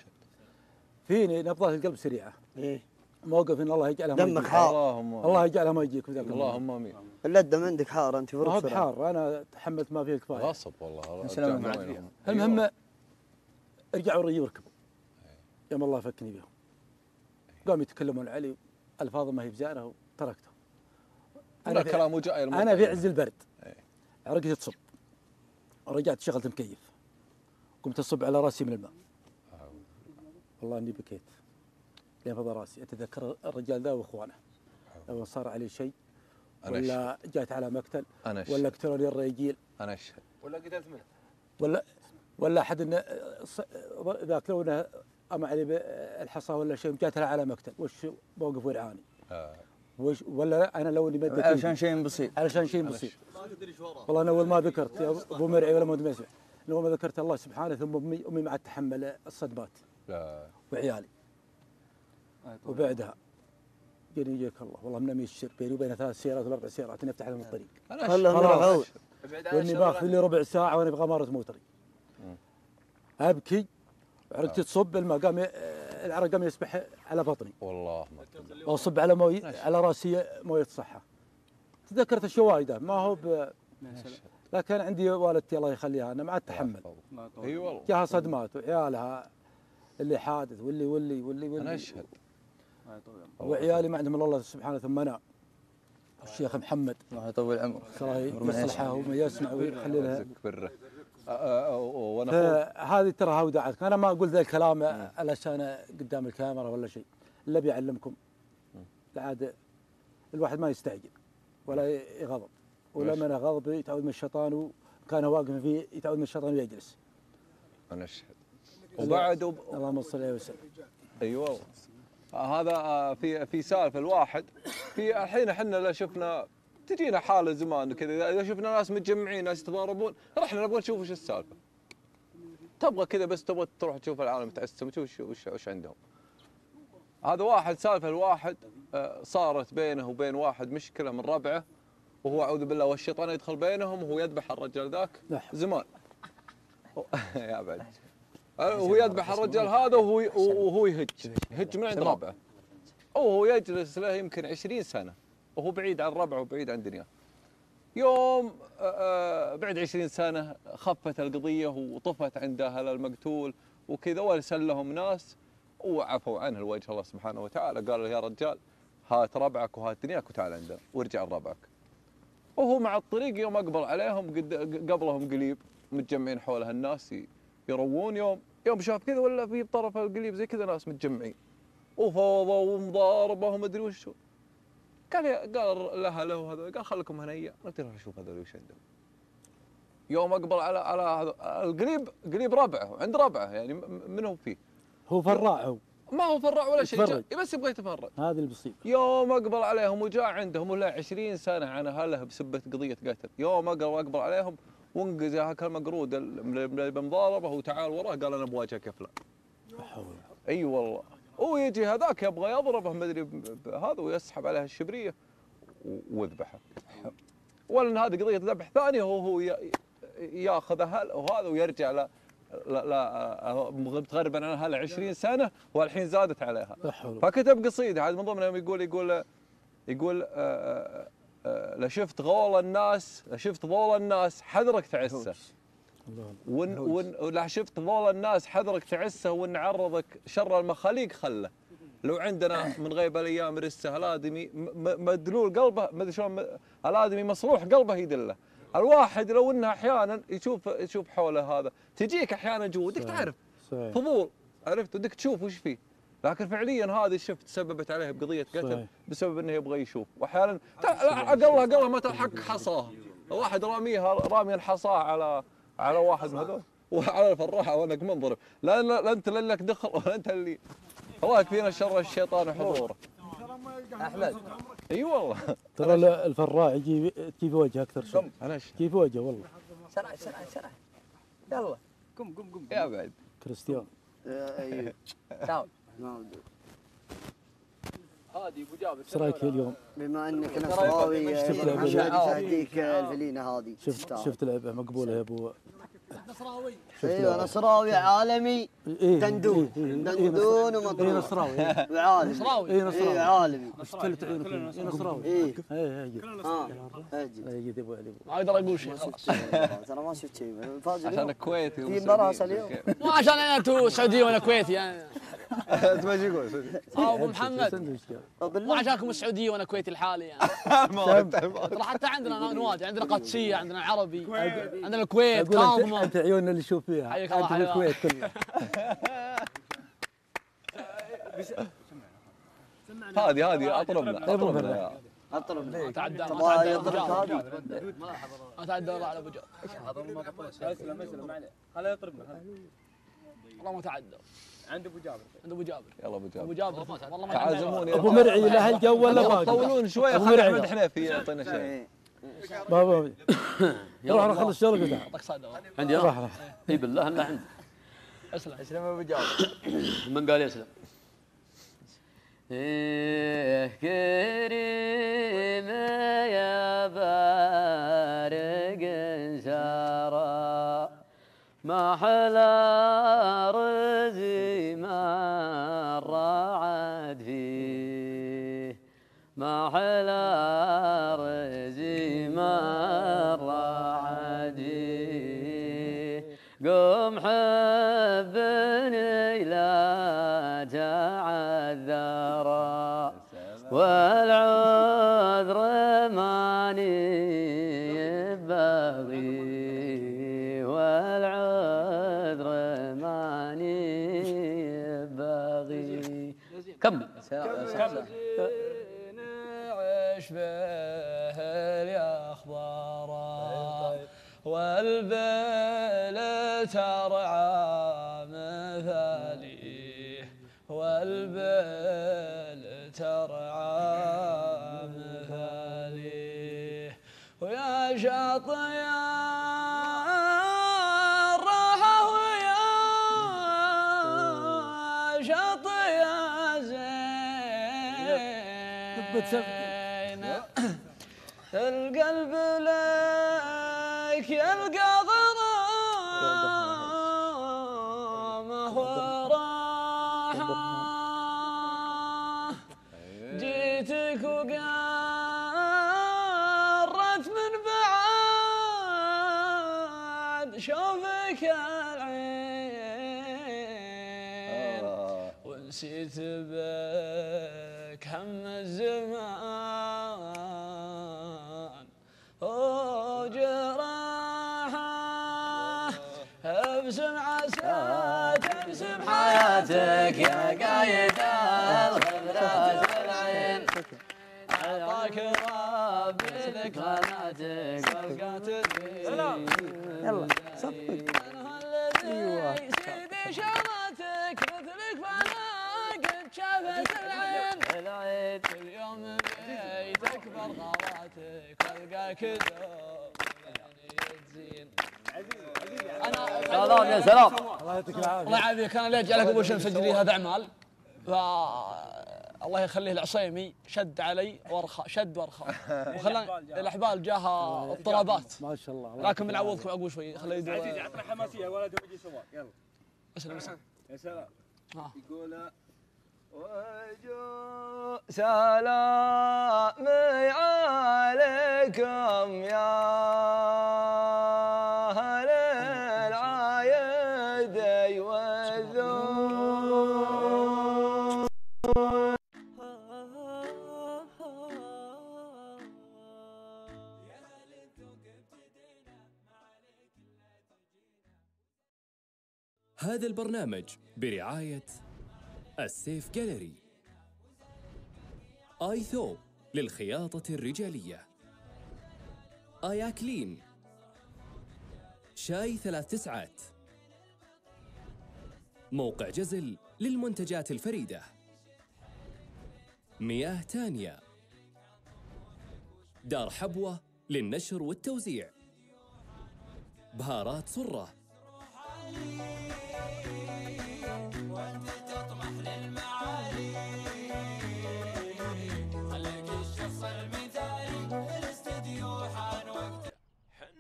فيني نبضات القلب سريعه. ايه موقف ان الله يجعلها دمك حار. اللهم الله يجعلها ما يجيك في اللهم امين. الا الدم عندك حار انت فرق سرعه. حار انا تحملت ما فيه الكفايه. غصب والله. المهم أيوة. رجعوا رجي وركبوا. يوم الله فكني بهم. قاموا يتكلمون علي الفاظ ما هي بزاره وتركتهم. انا كلامه جاي انا في عز البرد. عرقتي تصب. رجعت شغلت مكيف، قمت اصب على راسي من الماء. والله اني بكيت لين فضى راسي. اتذكر الرجال ذا واخوانه لو صار عليه شيء ولا جات على مقتل ولا قتلوا لي الرجال انا اشهد ولا قتلت منه ولا ولا احد ذاك لو انه اما علي بالحصى ولا شيء جات على مقتل وش بوقف ويرعاني. وش ولا انا لو اني مدت علشان شيء بسيط علشان شيء بسيط والله انا اول ما ذكرت يا ابو مرعي ولا ما سمع اول ما ذكرت الله سبحانه ثم امي امي ما عاد تحمل الصدمات لا وعيالي. وبعدها جاني يجيك الله والله من امي الشر بيني وبين ثلاث سيارات ولا اربع سيارات اني افتح لهم الطريق. والله واني باخذ لي ربع ساعه وانا بغماره موتري ابكي عرقتي تصب الماء قام العرق قام يسبح على بطني والله واصب على موي على راسي مويه صحه. تذكرت الشوايده ما هو ب... لا كان عندي والدتي الله يخليها انا ما عاد تحمل. اي والله جاها صدمات وعيالها اللي حادث واللي واللي واللي واللي انا اشهد وعيالي ما عندهم الا الله سبحانه ثم انا الشيخ محمد الله يطول عمره يصلحه وما يسمع ويخلي لها هذه ترى ها وداعتكم. انا ما اقول ذا الكلام علشان قدام الكاميرا ولا شيء، الا بيعلمكم عاد الواحد ما يستعجل ولا يغضب، ولما انا غضب يتعود من الشيطان، وكان واقفا فيه يتعود من الشيطان ويجلس. انا اشهد وبعد وب... اللهم صل عليه وسلم. ايوه هذا في في سالفه الواحد في الحين احنا اذا شفنا تجينا حاله زمان كذا، اذا شفنا ناس متجمعين ناس يتضاربون رحنا نبغى نشوف وش السالفه. تبغى كذا بس تبغى تروح تشوف العالم متعسم تشوف وش وش عندهم. هذا واحد سالفه الواحد صارت بينه وبين واحد مشكله من ربعه، وهو اعوذ بالله والشيطان يدخل بينهم وهو يذبح الرجل ذاك زمان. يا بعد وهو يذبح الرجل هذا وهو وهو يهج يهج من عند ربعه، وهو يجلس له يمكن عشرين سنه وهو بعيد عن ربعه وبعيد عن دنياه. يوم بعد عشرين سنه خفت القضيه وطفت عند اهل المقتول وكذا، وارسل لهم ناس وعفوا عنه الوجه الله سبحانه وتعالى، قال له يا رجال هات ربعك وهات دنياك وتعال عندنا وارجع لربعك. وهو مع الطريق يوم اقبل عليهم قبلهم قليب متجمعين حول هالناس يروون، يوم يوم شاف كذا ولا في بطرف القليب زي كذا ناس متجمعين وفوضى ومضاربه ومدري وشو. قال قال لها له هذا قال خلكم هنيه قلت له اشوف هذول وش عندهم. يوم اقبل على على القليب قليب ربعه عند ربعه يعني من هو فيه هو فرع، ما هو فرع ولا شيء بس يبغى يتفرج، هذا اللي بيصير. يوم اقبل عليهم وجاء عندهم ولا عشرين سنه عن اهله بسبه قضيه قتل. يوم اقبل عليهم وانقز هاك المقرود اللي بمضاربه وتعال وراه قال انا بواجهك يا فلان. اي أيوة والله. ويجي هذاك يبغى يضربه ما ادري هذا ويسحب عليه الشبريه ويذبحه. ولا هذه قضيه ذبح ثانيه هو ياخذ اهله وهذا ويرجع له لا لا متغربا عن اهلها عشرين سنه والحين زادت عليها. فكتب قصيده من ضمنهم يقول يقول يقول لشفت غول الناس لشفت ضول الناس حذرك تعسه. ون ون لشفت ضول الناس حذرك تعسه وان عرضك شر المخاليق خله. لو عندنا من غيب الايام رسه الادمي مدلول قلبه ما ادري شلون الادمي مصروح قلبه يدله. الواحد لو انه احيانا يشوف يشوف حوله هذا تجيك احيانا جودك تعرف صحيح. فضول عرفت ودك تشوف وش فيه، لكن فعليا هذه شفت سببت عليه بقضيه قتل بسبب انه يبغى يشوف. واحيانا اقلها اقلها متى حق حصاه واحد راميها رامي الحصاه على على واحد من هذول وعلى الفراحه وانك منضرب، لا لا انت لك دخل ولا انت اللي الله يكفينا شر الشيطان وحضوره. احمد اي والله ترى الفراع يجي كيف وجهه اكثر شيء كيف وجهه والله شرع شرع شرع يلا قم قم قم يا بعد كريستيانو ايوه تعال هادي ابو جابر ايش رايك اليوم؟ بما انك نصراوي اهديك الفلينه هذه شفت شفت لعبه مقبوله يا ابو نصراوي ايوه نصراوي عالمي دندون دندون ومطروح اي نصراوي وعالمي نصراوي اي نصراوي عالمي اشتلت عيونك اي نصراوي اي اي اجي اجي ابو علي ما اقدر اقول شيء خلاص انا ما شفت شيء عشان كويتي في براس اليوم مو عشان انا سعودي ولا كويتي انت ما تقول ابو محمد مو عشانكم السعوديه وانا كويتي لحالي يعني ترى حتى عندنا نوادي عندنا قادسيه عندنا عربي عندنا الكويت كاظمه انت عيوننا اللي تشوف فيها حياك الله انت الكويت كلها هذه هذه اطربنا اطربنا اطربنا اتعدى هذه اتعدى على ابو جابر اسلم اسلم ما عليه خليه يطربنا والله ما تعدى عند ابو جابر عند ابو جابر يلا ابو جابر ابو جابر والله ما تعزموني ابو مرعي له الجو ولا باقي طولون شوي احمد حنيفي يعطينا شيء بابا يلا انا اخلص شغلك وتعال يعطيك صدر عندي انا اي بالله الا عندي اسلم اسلم ابو جابر من قال يسلم ايه كريمه يا بارق انشاره ما حلا رزي ما رعد فيه ما حلا رزي ما رعد فيه قم حبني لا تشبه لي أخباره طيب طيب. والبيل ترعى مثاليه والبيل ترعى مثاليه ويا شاطئ القلب لك يلقى ظلامه وراحه جيتك وقرت من بعد شوفك العين ونسيت بك هم الزمان وجراحه ابسم عسى تبسم حياتك يا قايد الغبرات والعين اعطاك ربي ذكرياتك والقاتلين يلا صدق منها الذي سيدي شراتك مثلك فانا قد شافت العين اليوم بيتك برغواتك والقاك دوب يعني تزين انا سلام يا سلام الله يعطيك العافيه الله يعافيك انا اللي اجعلك ابو شمس اجري هذا اعمال ف الله يخليه العصيمي شد علي ورخى شد ورخى وخلاني الاحبال جاها اضطرابات ما شاء الله لكن بنعوضكم عقب شوي خليه يدور عزيزي عطنا حماسيه ولد وجهي سواء يلا اسلم اسلم يا سلام يقول وجو سلامي عليكم يا أهل العايد والذود هذا البرنامج برعاية السيف جاليري آيثو للخياطة الرجالية آياكلين شاي ثلاث تسعات موقع جزل للمنتجات الفريدة مياه تانية دار حبوة للنشر والتوزيع بهارات صرة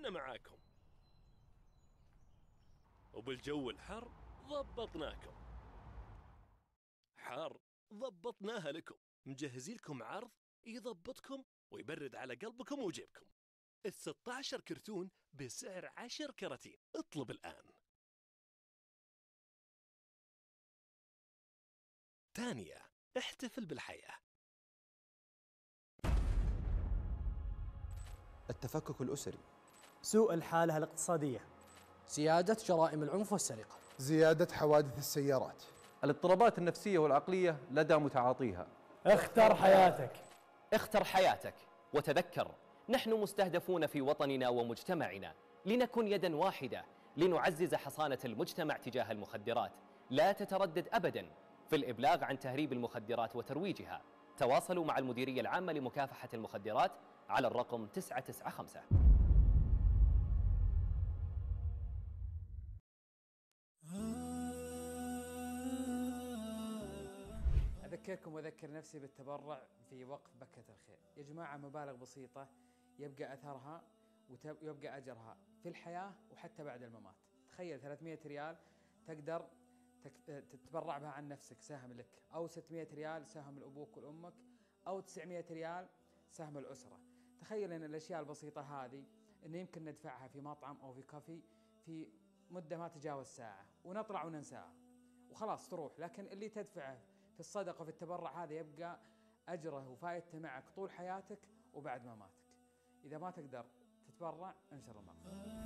معاكم وبالجو الحر ضبطناكم حار ضبطناها لكم مجهزين لكم عرض يضبطكم ويبرد على قلبكم وجيبكم الستة عشر كرتون بسعر عشر كراتين اطلب الآن تانية احتفل بالحياة التفكك الأسري سوء الحالة الاقتصادية سيادة جرائم العنف والسرقة زيادة حوادث السيارات الاضطرابات النفسية والعقلية لدى متعاطيها اختر حياتك اختر حياتك وتذكر نحن مستهدفون في وطننا ومجتمعنا لنكن يدا واحدة لنعزز حصانة المجتمع تجاه المخدرات لا تتردد أبدا في الإبلاغ عن تهريب المخدرات وترويجها تواصلوا مع المديرية العامة لمكافحة المخدرات على الرقم تسعمئة وخمسة وتسعين أذكركم وأذكر نفسي بالتبرع في وقف بكة الخير يا جماعة مبالغ بسيطة يبقى أثرها ويبقى أجرها في الحياة وحتى بعد الممات تخيل ثلاثمئة ريال تقدر تتبرع بها عن نفسك سهم لك أو ستمئة ريال سهم لأبوك والأمك أو تسعمئة ريال سهم الأسرة تخيل أن الأشياء البسيطة هذه أنه يمكن ندفعها في مطعم أو في كافي في مدة ما تجاوز ساعة ونطلع وننساها وخلاص تروح لكن اللي تدفعه في الصدقة وفي التبرع هذا يبقى أجره وفائدته معك طول حياتك وبعد ما ماتك إذا ما تقدر تتبرع انشر المقطع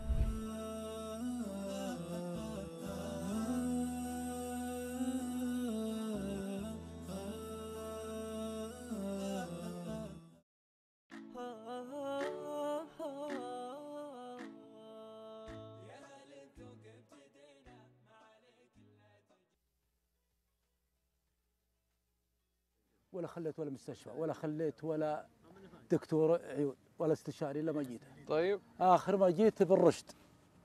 ولا خليت ولا مستشفى ولا خليت ولا دكتور عيون ولا استشاري لما جيت. طيب اخر ما جيت بالرشد،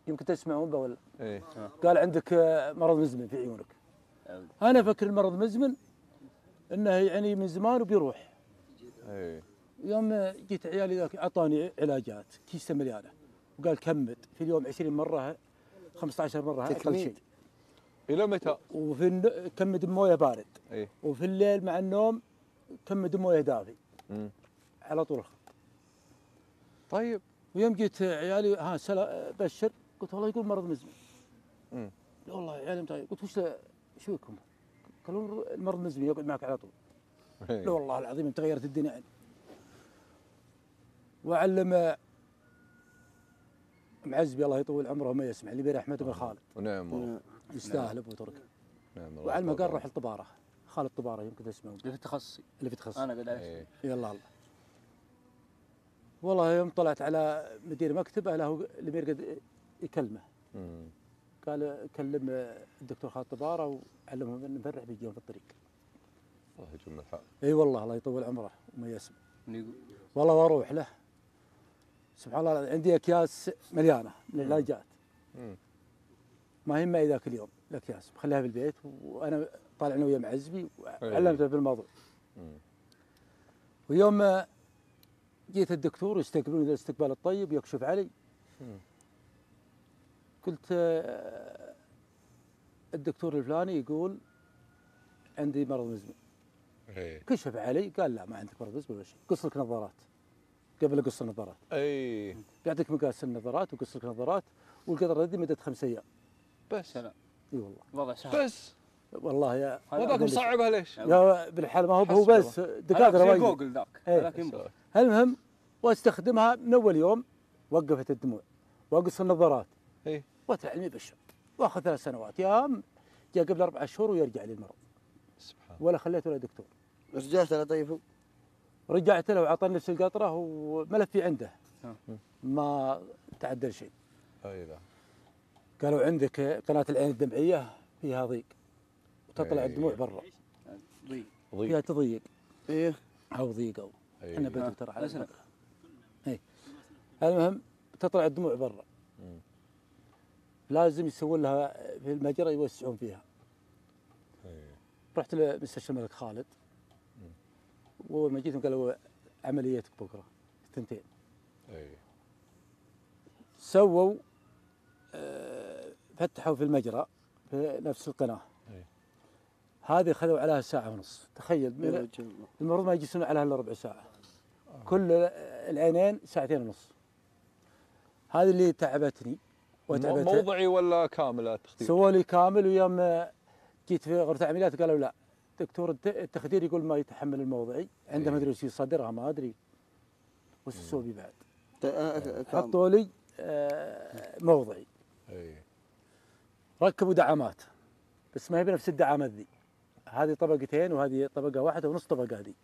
يمكن تسمعون به ولا ايه، قال عندك مرض مزمن في عيونك. انا فكر المرض مزمن انه يعني من زمان وبيروح. ايه يوم جيت عيالي ذاك اعطاني علاجات كيسه مليانه وقال كمد في اليوم عشرين مره خمسة عشر مره اقل شيء. الى متى؟ وفي الن... كمد بمويه بارد. ايه وفي الليل مع النوم كمد بمويه دافي. امم على طول الخط. طيب ويوم جيت عيالي ها سلا بشر، قلت والله يقول مرض مزمن. امم لا والله عيالي متعبين. قلت وش شو بكم؟ قالوا المرض مزمن يقعد معك على طول. لا والله العظيم تغيرت الدنيا عندي. وعلم معزبي الله يطول عمره وما يسمع اللي برحمته بن خالد. ونعم والله. يستاهل ابو ترك. نعم والله. وعلمه قال روح الطباره، خالد طباره يمكن تسمعه. اللي في تخصصي. اللي في تخصصي. انا قاعد اعيش. يلا الله. والله يوم طلعت على مدير مكتبه له الامير قد يكلمه. امم. قال كلم الدكتور خالد طباره وعلمهم ان نفرح بيجون في الطريق. الله يجمل حاله. اي والله الله يطول عمره وما يسمع. والله واروح له. سبحان الله عندي اكياس مليانه من العلاجات. امم. ما يهمه ذاك اليوم الاكياس، بخليها في البيت وانا طالع انا ويا معزبي وعلمته بالموضوع. امم. ويوم جيت الدكتور يستقبلوني الاستقبال الطيب يكشف علي. امم. قلت الدكتور الفلاني يقول عندي مرض مزمن. ايه كشف علي قال لا ما عندك مرض مزمن ولا شيء، قص لك نظارات. قبل قص النظارات. اي يعطيك مقاس النظارات وقص لك نظارات والقدره هذه مدة خمس ايام. بس انا اي والله وضع سهل بس والله يا وضعك مصعبها ليش؟ يا بالحال ما هو هو بس دكاتره وايد جوجل ذاك ذاك. المهم واستخدمها من اول يوم وقفت الدموع واقص النظارات. اي وتعلمي بالشرب واخذ ثلاث سنوات يا عم جاء قبل اربع اشهر ويرجع لي المرض. سبحان الله. ولا خليته ولا دكتور. رجعت له طيب رجعت له وعطاني نفس القطره وملفي عنده ما تعدل شيء. اي لا قالوا عندك قناه العين الدمعيه فيها ضيق وتطلع الدموع برا. ضيق فيها تضيق. ايه او ضيق او احنا بدنا ترى على اي المهم تطلع الدموع برا لازم يسوون لها في المجرى يوسعون فيها. رحت لمستشفى الملك خالد واول ما جيتهم قالوا عمليتك بكره الثنتين. اي سووا آه فتحوا في المجرى في نفس القناه. اي هذه خذوا عليها ساعه ونص، تخيل المفروض ما يجلسون عليها الا ربع ساعه. آه. كل العينين ساعتين ونص. هذه اللي تعبتني وتعبت موضعي ولا كامل التخدير؟ سووا لي كامل ويوم جيت في غرفه العمليات قالوا لا دكتور التخدير يقول ما يتحمل الموضعي عنده ما ادري وش يصدرها ما ادري وش يسوي بي بعد. حطوا لي موضعي. ركبوا دعامات بس ما هي بنفس الدعامات ذي، هذه طبقتين وهذه طبقه واحده ونص طبقه هذه.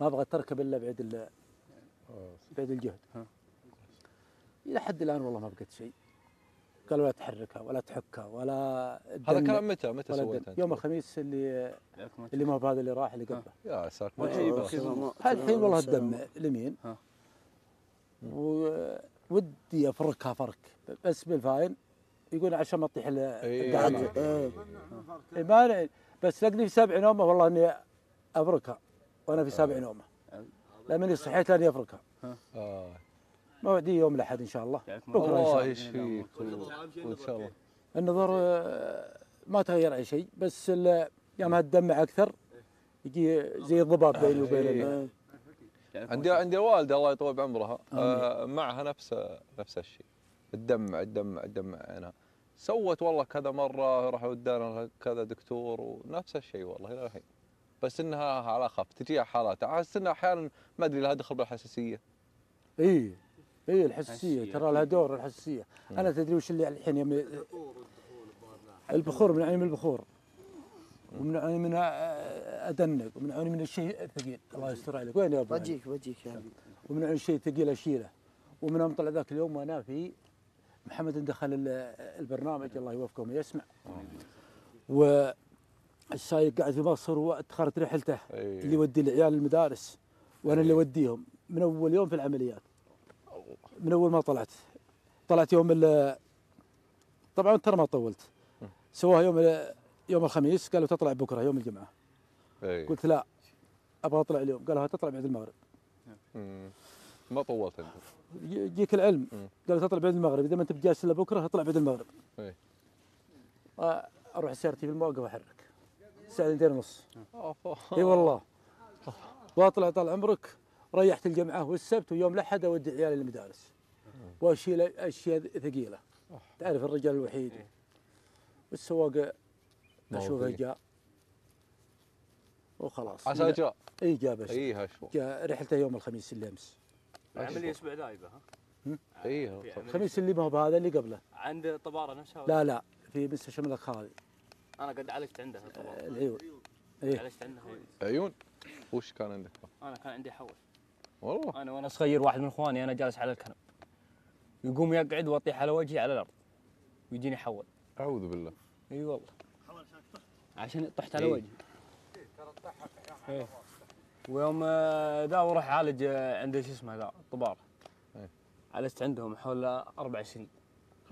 ما بغت تركب الا بعد بعد الجهد. الى حد الان والله ما بقت شيء. قالوا لا تحركها ولا تحكها ولا هذا كلام متى متى سويتها؟ يوم الخميس اللي اللي ما هو هذا اللي راح اللي قبله. يا ساتر مصيبه. الحين والله الدم اليمين ودي افركها فرك بس بالفاين يقول عشان ما تطيح الدعامه. اي مانع بس لقني في سابع نومه والله اني افركها وانا في سابع نومه لماني صحيت لاني افركها. اه موعدي يوم الاحد ان شاء الله. الله يشفيك وان شاء الله. النظر ما تغير اي شيء بس يوم هتدمع اكثر يجي زي الضباب بيني وبين عندي عندي والده الله يطول بعمرها آه معها نفس نفس الشيء تدمع تدمع تدمع عينها سوت والله كذا مره راحوا ودانا كذا دكتور ونفس الشيء والله الى الحين بس انها على خف تجيها حالات احس انها احيانا ما ادري لها دخل بالحساسيه. اي اي الحساسيه ترى لها دور الحساسيه. انا تدري وش اللي الحين يم... البخور منعوني من البخور ومنعوني من ادنق ومنعوني من الشيء الثقيل. الله يستر عليك وين يا ابو بجيك بجيك يا حبيبي. ومنعوني الشيء الثقيل اشيله ومن يوم طلع ذاك اليوم وانا في محمد دخل البرنامج الله يوفقه ويسمع. و السايق قاعد في مصر واتخرت رحلته أيه. اللي يودي العيال المدارس وانا أيه. اللي اوديهم من اول يوم في العمليات، من اول ما طلعت طلعت يوم ال طبعا ترى ما طولت، سواها يوم يوم الخميس، قالوا تطلع بكره يوم الجمعه أيه. قلت لا ابغى اطلع اليوم، قالوا تطلع بعد المغرب. مم. ما طولت انت، يجيك العلم. مم. قالوا تطلع بعد المغرب، اذا ما انت بجالس الا بكره اطلع بعد المغرب أيه. اروح سيارتي في الموقف احرك ساعتين ونص. اي والله. واطلع طال عمرك، ريحت الجمعه والسبت ويوم الاحد اودي عيالي المدارس واشيل اشياء ثقيله، تعرف الرجال الوحيد والسواق اشوفه جاء وخلاص. عسى جاء اي جاء اي جاء رحلته يوم الخميس اللي امس. العمليه اسبوع دايبه ها؟ ايوه الخميس اللي ما هو بهذا اللي قبله عند طباره نفسها. لا لا في مستشفى الملك خالد. انا قد عالجت عندها طبعا العيون. ايه عالجت عندها عيون. وش كان عندك؟ انا كان عندي حول والله. انا وانا صغير واحد من اخواني انا جالس على الكنب يقوم يقعد واطيح على وجهي على الارض ويجيني حول. اعوذ بالله. اي والله. عشان طحت على وجهي. ايه ويوم ذا وراح عالج عند شو اسمه ذا الطباره. ايه عالجت عندهم حول اربع سنين.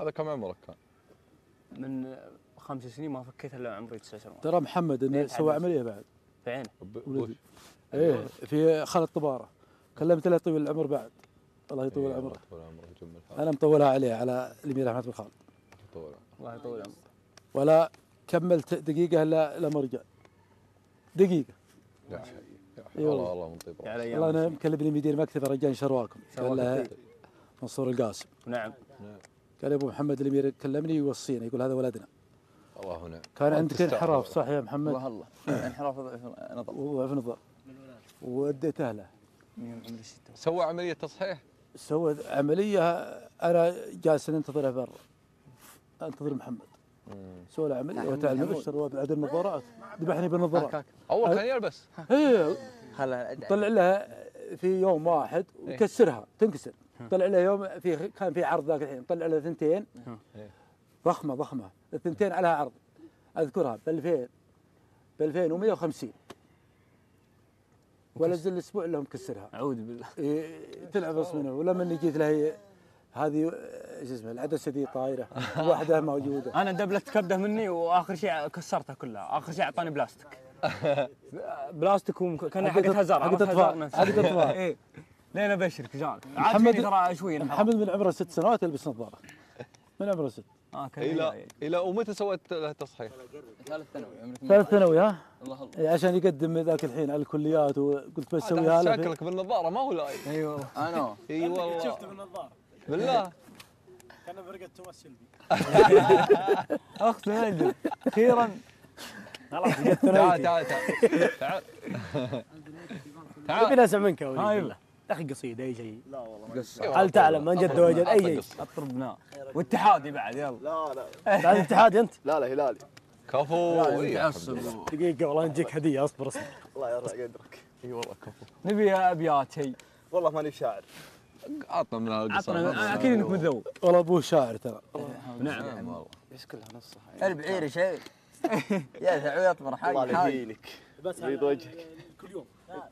هذا كم عمرك كان؟ من خمس سنين ما فكيت الا عمري تسع سنوات. ترى محمد انه سوى عمليه بعد في عينه. ايه في خالد طباره كلمت له طويل العمر بعد. الله يطول إيه عمره. انا مطولها عليه على الامير احمد بن خالد. الله يطول عمره. ولا كملت دقيقه الا لما رجع دقيقه. يا حي يا حي والله والله من طيب راسي. والله انا مكلمني مدير مكتب الرجال شرواكم. قال منصور القاسم. نعم. قال يا ابو محمد الامير كلمني يوصينا يقول هذا ولدنا. الله هنا. كان عندك انحراف صح يا محمد؟ والله انحراف ضعف نظر. ضعف نظر. من ولادك؟ واديته له. من عمري ستة. سوى عملية تصحيح؟ سوى عملية أنا جالس أنتظرها برا. أنتظر محمد. سوى له عملية وتعال المبشر وبعد النظارات ذبحني بالنظارات. أول كان يلبس. إيه. طلع لها في يوم واحد وكسرها تنكسر. طلع لها يوم في كان في عرض ذاك الحين طلع لها ثنتين. ضخمة ضخمة، الثنتين على عرض اذكرها ب ألفين ب ألفين ومئة وخمسين ولا زل اسبوع الا مكسرها. اعوذ بالله. إيه تلعب بس منه. ولما جيت لها هذه شو اسمه العدسه ذي طايره واحده موجوده. انا دبلت كبده مني واخر شيء كسرتها كلها، اخر شيء اعطاني بلاستيك. بلاستيك وكان حقت هزار حقت اطفال حقت اطفال. اي لين ابشرك جالك محمد ترى شوي. محمد من عمره ست سنوات يلبس نظاره. من عمره ست. اه الى الى ومتى سويت له تصحيح؟ ثالث ثانوي عمرك. ثالث ثانوي ها؟ الله الله. عشان يقدم ذاك الحين على الكليات وقلت بسويها له. شكلك بالنظاره ما هو لايق. اي والله انا اي والله شفته بالنظاره بالله كان برقه توماس سلفي. اخت نجم اخيرا خلاص جت ثانوي. تعال تعال تعال تعال نبي نسمع منك يا ولد. يا اخي قصيد اي شيء. لا والله ما هل تعلم من جد وجد اي شيء اطربناه. واتحادي بعد يلا. لا لا بعد اتحادي انت. لا لا هلالي. كفو دقيقه والله نجيك هديه اصبر اصبر. الله يرفع قدرك. اي والله كفو. نبي ابيات شيء. والله ماني شاعر. عطنا من هالقصه. اكيد انك متذوق. والله ابوه شاعر ترى. نعم والله. ايش كلها نصها البعير شيء يا سعود اطمر حاجه. الله يهديك بس بيض وجهك كل يوم.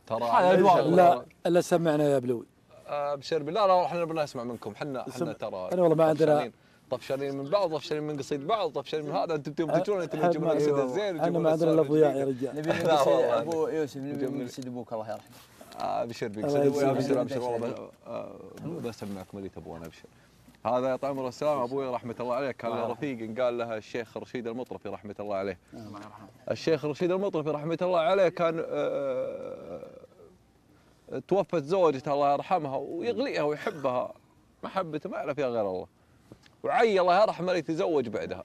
ترى لا الا سمعنا يا بلوي ابشر بالله. لا احنا بنسمع منكم احنا احنا ترى انا والله ما عندنا طفشانين من بعض طفشانين من قصيد بعض طفشانين من هذا. انتم بتجون انتم تجيبون قصيد الزين احنا ما عندنا الا ضياع يا رجال. نبي ابو يوسف نبي قصيد ابوك الله يرحمه. ابشر بك ابشر ابشر والله بسمعكم اللي تبغون ابشر. هذا يطعم عمره السلام ابوي رحمه الله عليه كان له رفيق قال له الشيخ رشيد المطرفي رحمه الله عليه. الله يرحمه. الشيخ رشيد المطرفي رحمه الله عليه كان توفت زوجته الله يرحمها ويغليها ويحبها محبته ما يعرف فيها غير الله. وعي الله يرحمه اللي يتزوج بعدها.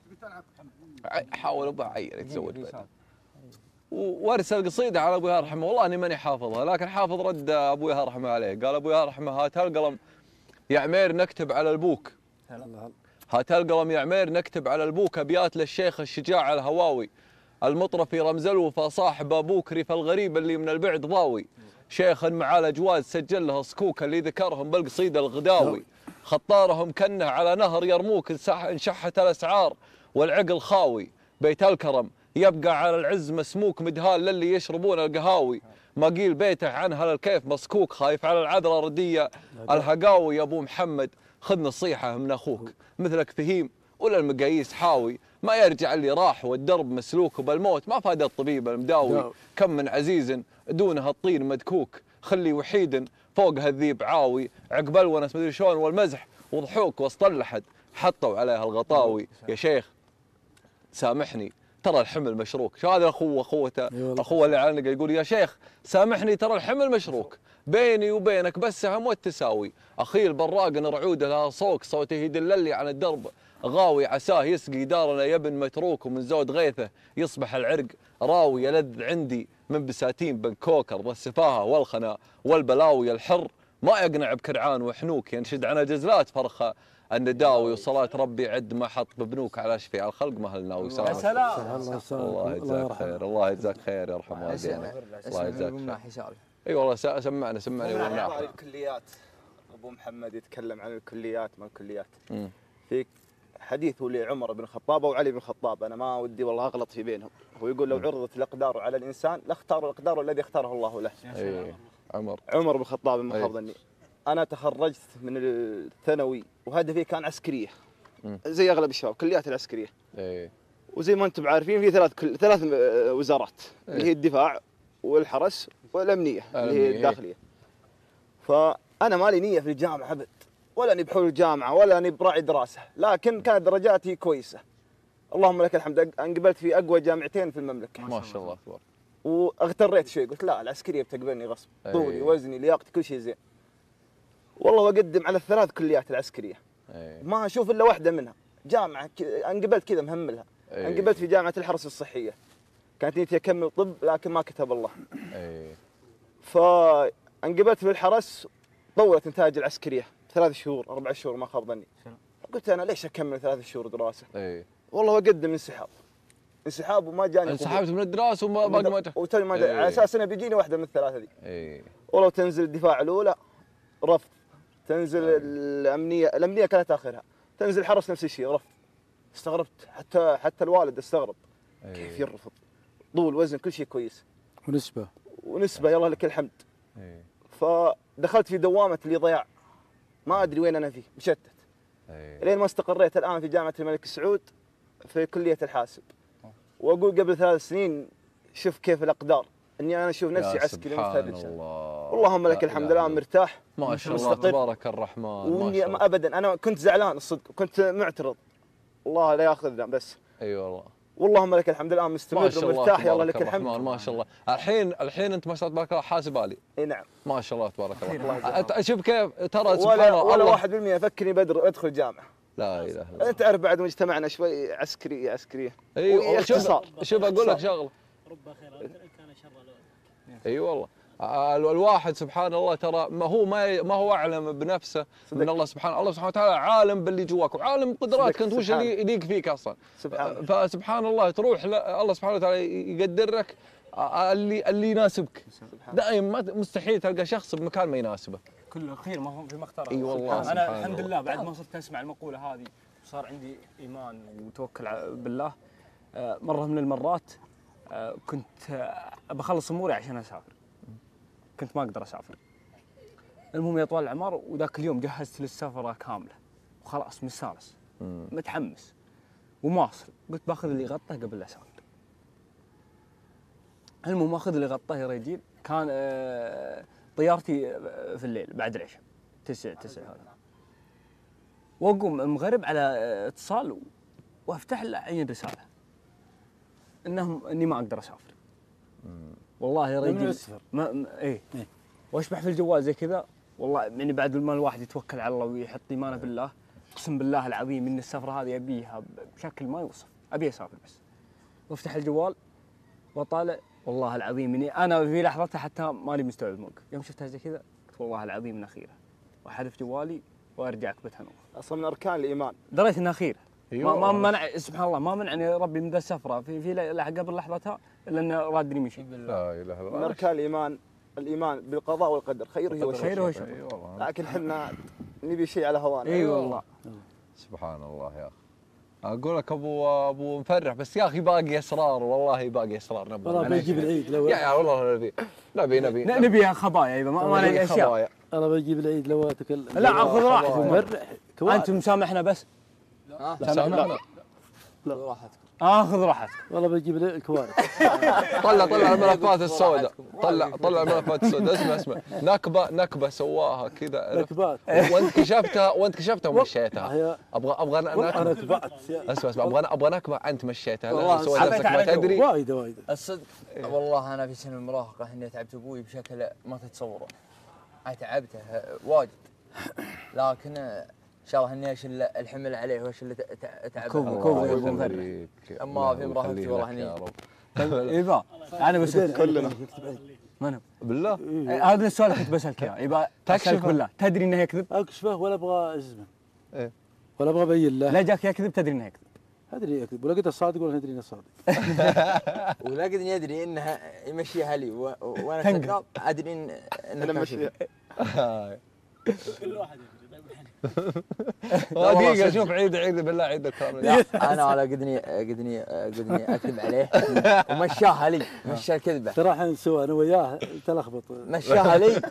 حاول ابوه عي يتزوج بعدها. وارسل قصيده على ابوي يرحمه والله اني ماني حافظها لكن حافظ رد ابوي يرحمه عليه قال ابوي يرحمه هات هالقلم يا عمير نكتب على البوك. هات القلم يا عمير نكتب على البوك ابيات للشيخ الشجاع الهواوي المطرفي رمز الوفا صاحب ابوك ريف الغريب اللي من البعد ضاوي شيخ مع الاجواد سجل له صكوك اللي ذكرهم بالقصيده الغداوي خطارهم كنه على نهر يرموك انشحت الاسعار والعقل خاوي بيت الكرم يبقى على العز مسموك مدهال للي يشربون القهاوي، مقيل بيته عنها للكيف مسكوك، خايف على العذره رديه الهقاوي. يا ابو محمد خذ نصيحه من اخوك، مثلك فهيم ولا المقاييس حاوي، ما يرجع اللي راح والدرب مسلوك، وبالموت ما فاد الطبيب المداوي. كم من عزيز دونه الطين مدكوك، خلي وحيدا فوق هالذيب عاوي، عقب الونس مدري شلون والمزح وضحوك وسط اللحد حطوا عليها الغطاوي. يا شيخ سامحني ترى الحمل مشروك، شو هذا اخوه اخوته اخوه اللي على النقل يقول يا شيخ سامحني ترى الحمل مشروك، بيني وبينك بس هم والتساوي، اخي البراق نرعوده لها صوك، صوته يدللي عن الدرب غاوي، عساه يسقي دارنا يا ابن متروك، ومن زود غيثه يصبح العرق راوي، يلذ عندي من بساتين بن كوكر والسفاهه والخنا والبلاوي، الحر ما يقنع بكرعان وحنوك، ينشد عنا جزلات فرخه النداوي، وصلاة ربي عد ما حط ببنوك على شفيع الخلق مهلناوي. يا سلام الله يجزاك خير، الله يجزاك خير يرحم والدينا، الله يجزاك خير. اي والله سمعنا سمعنا ونعرف الكليات. ابو محمد يتكلم عن الكليات، ما الكليات في حديث لعمر بن الخطاب وعلي بن الخطاب، انا ما ودي والله اغلط في بينهم، هو يقول لو عرضت الاقدار على الانسان لاختار الاقدار الذي اختاره الله له. أيه. عمر عمر بن الخطاب ما خاب ظني. انا تخرجت من الثانوي وهدفي كان عسكريه زي اغلب الشباب، كليات العسكريه. أيه. وزي ما انتم عارفين في ثلاث كل... ثلاث وزارات. أيه. اللي هي الدفاع والحرس والامنيه اللي هي الداخليه. أيه. فانا مالي نيه في الجامعه ابد، ولا اني بحول الجامعه ولا اني براعي دراسه، لكن كانت درجاتي كويسه. اللهم لك الحمد انقبلت في اقوى جامعتين في المملكه. ما شاء الله تبارك. واغتريت شوي قلت لا العسكريه بتقبلني غصب، طولي وزني لياقتي كل شيء زين. والله واقدم على الثلاث كليات العسكريه. أيه. ما اشوف الا واحده منها، جامعه انقبلت كذا مهملها. أيه. انقبلت في جامعه الحرس الصحيه. كانت نيتي اكمل طب لكن ما كتب الله. اي. فانقبلت في الحرس، طولت انتاج العسكريه ثلاث شهور اربع شهور ما خاب ظني. قلت انا ليش اكمل ثلاث شهور دراسه؟ اي. والله واقدم انسحاب. انسحاب وما جاني. انسحبت من الدراسه وما باقي ما وتوني ما على اساس انه بيجيني واحده من الثلاثه ذي. اي. والله تنزل الدفاع الاولى رفض، تنزل أيه. الامنيه الامنيه كانت اخرها، تنزل الحرس نفس الشيء رفض. استغربت حتى حتى الوالد استغرب. أيه. كيف يرفض؟ طول وزن كل شيء كويس. ونسبه. ونسبه يلا لك الحمد. أيه. فدخلت في دوامه اللي ضياع. ما ادري وين انا فيه، مشتت. أيه. لين ما استقريت الان في جامعه الملك سعود في كليه الحاسب. واقول قبل ثلاث سنين شوف كيف الاقدار، اني انا اشوف نفسي عسكري مستهدف. اللهم لك الحمد الان مرتاح ما شاء الله تبارك الرحمن. واني ابدا انا كنت زعلان الصدق، كنت معترض الله لا ياخذنا بس. اي أيوة والله. واللهم لك الحمد الان مستمر ومرتاح يا الله لك الحمد. ما شاء الله الحين الحين انت ما شاء الله تبارك الله حاسب آلي. اي نعم ما شاء الله تبارك الله. انت شوف كيف ترى سبحان الله ولا واحد بالمئة يفكرني بدر ادخل جامعه. لا اله الا الله. انت تعرف بعد مجتمعنا شوي عسكريه عسكريه. ايوه شوف شوف اقول لك شغله. رب خير كان شر الاولى. اي والله الواحد سبحان الله ترى ما هو ما هو اعلم بنفسه صدق. من الله سبحانه، الله سبحانه وتعالى عالم باللي جواك وعالم بقدراتك انت وش اللي يليق فيك اصلا سبحان. فسبحان الله تروح الله سبحانه وتعالى يقدر لك اللي اللي يناسبك دائما. مستحيل تلقى شخص بمكان ما يناسبه، كله خير ما هو في مختاره. اي والله انا الحمد لله بعد ما صرت اسمع المقوله هذه صار عندي ايمان وتوكل بالله. مره من المرات كنت بخلص اموري عشان اسافر، كنت ما اقدر اسافر. المهم يا طوال العمر وذاك اليوم جهزت للسفره كامله وخلاص مستانس متحمس وماصل، قلت باخذ اللي غطه قبل لا اسافر. المهم اخذ اللي غطه يا رجال، كان طيارتي في الليل بعد العشاء تسع تسع هذا، واقوم مغرب على اتصال وافتح له عين رساله انهم اني ما اقدر اسافر. والله يا رجل ما, ما ايه إيه؟ واشبح في الجوال زي كذا والله. يعني بعد ما الواحد يتوكل على الله ويحط ايمانه إيه. بالله اقسم بالله العظيم ان السفره هذه ابيها بشكل ما يوصف، ابي اسافر بس. وافتح الجوال واطالع والله العظيم اني انا في لحظتها حتى ماني مستوعب الموقف. يوم شفتها زي كذا قلت والله العظيم انها خيره، واحذف جوالي وارجع اثبتها نور. اصلا من اركان الايمان دريت انها خيره. أيوة. ما ما منع سبحان الله ما منعني ربي من ذا السفره في في قبل لحظتها الا انه رادني مشي. لا اله الا الله. من اركان الايمان الايمان بالقضاء والقدر خيره وشره. اي والله. لكن احنا نبي شيء على هوانا. اي أيوة والله. سبحان الله يا اخي. اقول لك ابو ابو مفرح، بس يا اخي باقي اسرار، والله باقي اسرار. نبغى والله بيجيب العيد لو يا والله نبي نبي نبي نبي خبايا. ايوه ما نبي اشياء. انا بجيب العيد لو اتكل. لا خذ راحتك مفرح، انتم مسامحنا بس. لا لا لا راحتك، اخذ راحتك. والله بجيب الكوارث. طلع طلع الملفات السوداء، طلع طلع الملفات السوداء. اسمع اسمع، نكبه نكبه سواها كذا نكبات، وانت كشفتها وانت كشفتها ومشيتها. ابغى ابغى انا نكبات. اسمع اسمع، ابغى ابغى نكبه انت مشيتها. والله سويت نفسك ما تدري. وايد وايد الصدق والله. انا في سن المراهقه هني تعبت ابوي بشكل ما تتصوره. اتعبته واجد، لكن ان شاء الله هني اشيل الحمل عليه واشيل تعب. اما في مراهقتي والله هني يبا انا بس كلنا ما بالله. هذا السؤال كنت بسالك اياه يبا، تكشف بالله تدري انه يكذب؟ اكشفه ولا ابغى ازمه ايه ولا ابغى ابين له. لا جاك يكذب تدري انه يكذب؟ ادري يكذب، ولا قلت صادق ولا ادري انه صادق، ولا قد ادري انها يمشيها لي وانا ادري انه ماشي. كل واحد دقيقة شوف. عيد عيد بالله، عيد الكامل. أنا على قدني قدني قدني أكذب عليه ومشاها لي. مشى الكذبة ترى احنا نسوي أنا وياه تلخبط. مشاها لي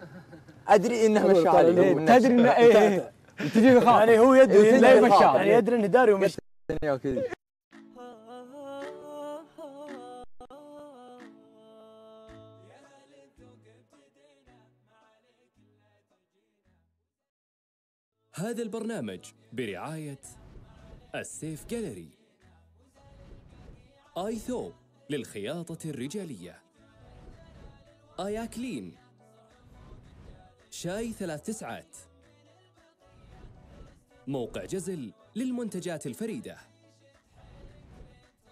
أدري إنه مشاها لي. تدري إنه إيه تجي خاطر يعني هو يدري لا يمشاها، يعني يدري إنه داري ومشى وكذا. هذا البرنامج برعاية السيف جاليري، آيثو للخياطة الرجالية، آياكلين، شاي ثلاث تسعات، موقع جزل للمنتجات الفريدة،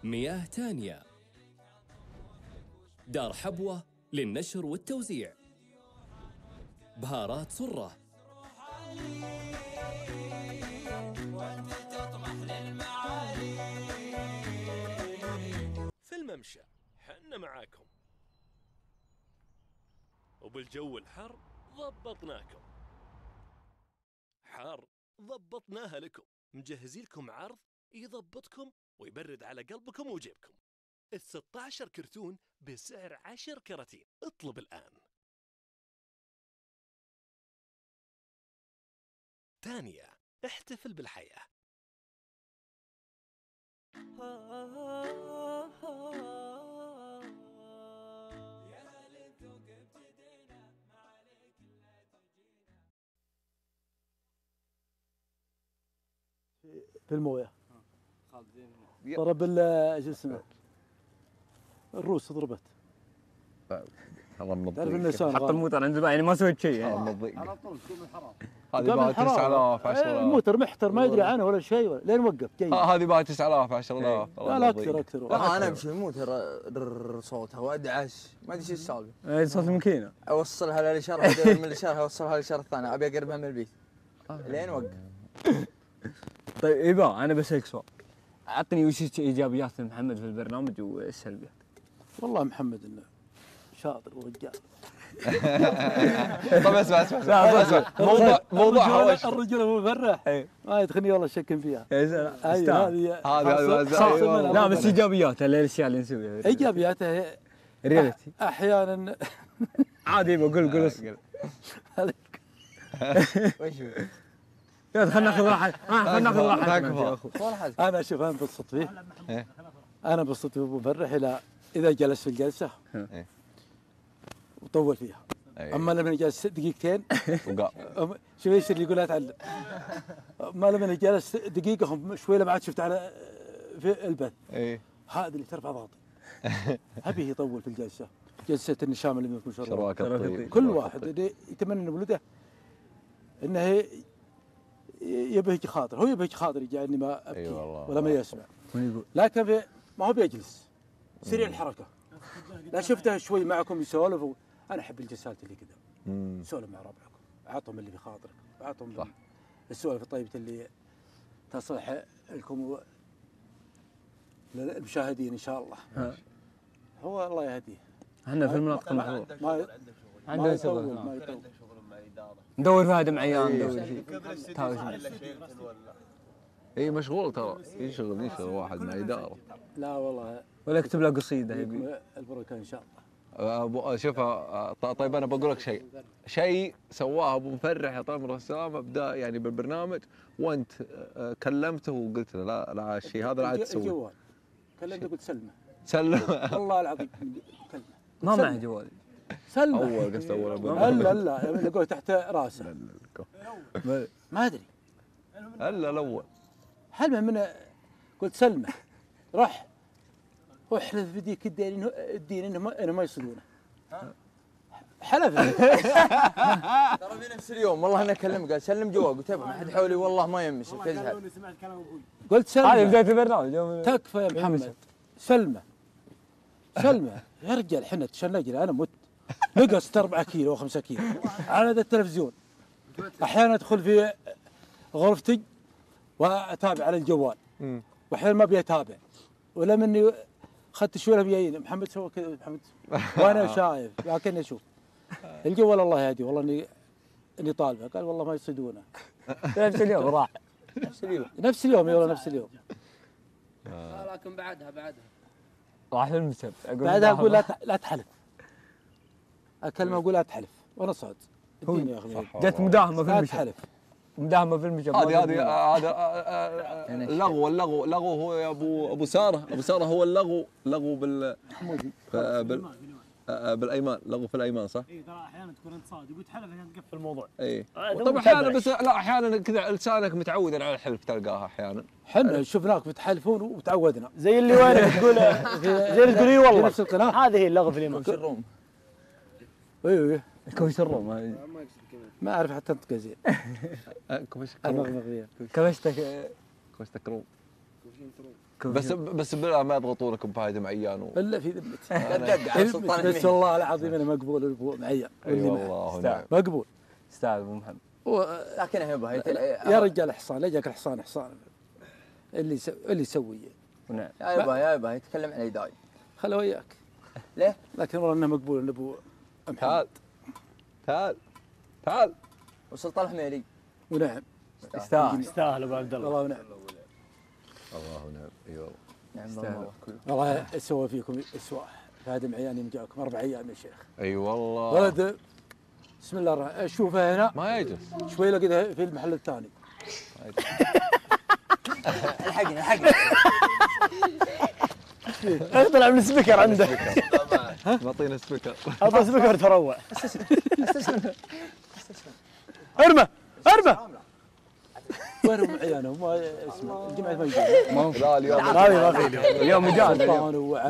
مياه تانية، دار حبوة للنشر والتوزيع، بهارات صرة. في الممشى حنا معاكم، وبالجو الحر ضبطناكم، حار ضبطناها لكم، مجهزين لكم عرض يضبطكم ويبرد على قلبكم وجيبكم. الستة عشر كرتون بسعر عشر كراتين، اطلب الآن. ثانية احتفل بالحياة. في المويه ضرب شو اسمه الروس، ضربت حط الموتر عند الماء، يعني ما سويت شيء يعني على طول تكون من الحرام. هذه بها تسعة آلاف عشرة آلاف. الموتر محتر ما يدري عنه ولا شيء لين وقف. هذه بها تسعة آلاف عشرة آلاف. لا لا اكثر اكثر. انا امشي الموتر صوتها وادعس ما ادري شو السالفه. اي صوت الماكينه. اوصلها للشارع، من الشارع اوصلها للشارع الثاني، ابي اقربها من البيت لين وقف. طيب ايبا انا بسالك سؤال، اعطني وش ايجابيات محمد في البرنامج والسلبيات. والله محمد انه شاطر ورجال. طيب اسمع اسمع اسمع، موضوع موضوع حواش الرجل ابو مفرح ما يدخلني والله شك فيها. هذه هذه لا بس ايجابياتها، الاشياء اللي نسويها ايجابياتها ريالتي احيانا عادي. بقول قول اسكت وش يا خلنا ناخذ راحه خلنا ناخذ راحه. انا شوف انا انبسط فيه، انا انبسط في ابو مفرح الى اذا جلس في الجلسه وطول فيها. أيه. اما لما جالس دقيقتين شوف ايش اللي يقول لا تعلم. اما لما جالس دقيقه شوي لما عاد شفت على في البث. اي هذا اللي ترفع ضغطي. ابيه يطول في الجلسه، جلسه النشام اللي يكون شراك. كل واحد يتمنى ولده انه يبهج خاطر، هو يبهج خاطر يجعلني ما ابكي. أيوة ولا ما يسمع. لكن في ما هو بيجلس سريع الحركه. لا شفتها شوي معكم يسولف. انا احب الجلسات اللي كذا، سولف مع ربعكم، اعطهم اللي بخاطرك، اعطهم صح السوالف الطيبه اللي تصلح لكم للمشاهدين ان شاء الله. ها. هو الله يهديه. احنا في المناطق المحظوظه ما عندنا شغل، ما يطول ندور فهد معيان ندور شيء. اي مشغول ترى، يشغل يشغل واحد مع إدارة. لا والله ولا يكتب له قصيده يبي البركه ان شاء الله. شوفها طيب انا بقول لك شيء شيء سواه ابو مفرح يا طمر السلامه بدا يعني بالبرنامج وانت كلمته وقلت له لا لا الشيء هذا لا عاد تسويه. الجوال كلمته قلت سلمه سلمه والله العظيم كلمه ما معي جوالي سلمه اول قصه اول لا لا لا قلت تحت راسه ما ادري الا الاول حلمه من قلت سلمه رح واحلف بديك الدين الدين انه ما, ما يصلونه حلف ترى في نفس اليوم والله انا اكلمك قال سلم جواب قلت ما حد حولي والله ما يمشي تزهق قلت سلمه هذه بدايه البرنامج تكفى يا محمد سلمه سلمه يا رجال احنا تشنجنا انا مت نقصت أربعة كيلو او خمسة كيلو على هذا التلفزيون احيانا ادخل في غرفتي واتابع على الجوال واحيانا ما بيتابع ولا مني اخذت شويه بيين محمد سوى كذا محمد وانا شايف لكن اشوف الجوال الله يهدي والله اني اني طالبه قال والله ما يصيدونه نفس اليوم راح نفس اليوم نفس اليوم يلا نفس اليوم لكن بعدها بعدها راح للمسب بعدها اقول لا تحلف اكلمه اقول لا تحلف وانا صاد اديني يا اخوي جت مداهمه في المسب لا تحلف مداهمه في المجمع هذه هذه هذا لغو اللغو لغو هو يا ابو ابو ساره ابو ساره هو اللغو لغو بال بالايمان لغو في الايمان صح؟ اي ترى احيانا تكون انت صادق وتحلف عشان تقفل الموضوع اي طبعا احيانا بس لا احيانا كذا لسانك متعود على الحلف تلقاها احيانا احنا شفناك بتحلفون وتعودنا زي اللي وين تقول زي اللي تقول اي والله نفس القناه هذه هي اللغو في الايمان الروم ايوه ايوه كوش الروم هذه ما اعرف حتى انطق زين كوش كروم كوشتك كوشتك روم بس بس بالله ما يضغطونكم بهايد معيان الا في ذمتي بس والله العظيم انا مقبول معيان اي والله مقبول استاذ ابو محمد لكن اهمها يا رجال حصان لا يجاك الحصان حصان اللي اللي يسويه نعم يا يبا يا يبا يتكلم علي داي خله وياك ليه؟ لكن والله انه مقبول ابو محمد تعال تعال تعال وسلطان الحميري ونعم يستاهل يستاهل ابو عبد الله والله ونعم الله ونعم اي والله نعم والله سوى فيكم اسوء فهد عياني مجاكم اربع ايام يا شيخ اي والله ولد بسم الله الرحمن الرحيم اشوفه هنا ما يجلس شوي لقيته في المحل الثاني الحقني الحقني اطلع من السبيكر عنده معطينا سبيكر ابغى سبيكر تروع استسلم استسلم استسلم ارمى ارمى وينهم عيالهم ما اسمع الجمعيه ما يجون لا اليوم ما في اليوم مجاز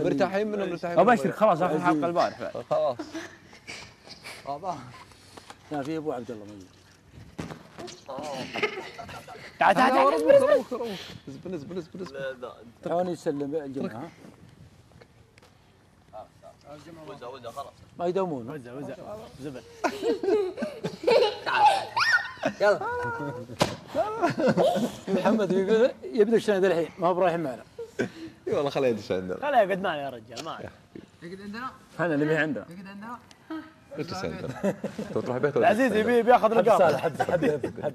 مرتاحين منهم مرتاحين ابشر خلاص اخر حلقه البارح خلاص لا في ابو عبد الله ما يجي تعال تعال روح روح نزب نزب نزب تروني يسلم الجمعه ها وزع وزع خلاص ما يداومون وزع وزع زبل يلا محمد يقول يبدا الشاهد الحين ما هو برايح معنا اي والله خليه يدش عندنا خليه يقعد معنا يا رجال ما اعرف يقعد عندنا احنا نبيه عندنا يقعد عندنا اجلس عندنا تروح بيته العزيز يبي بياخذ رقابه حبه حبه حبه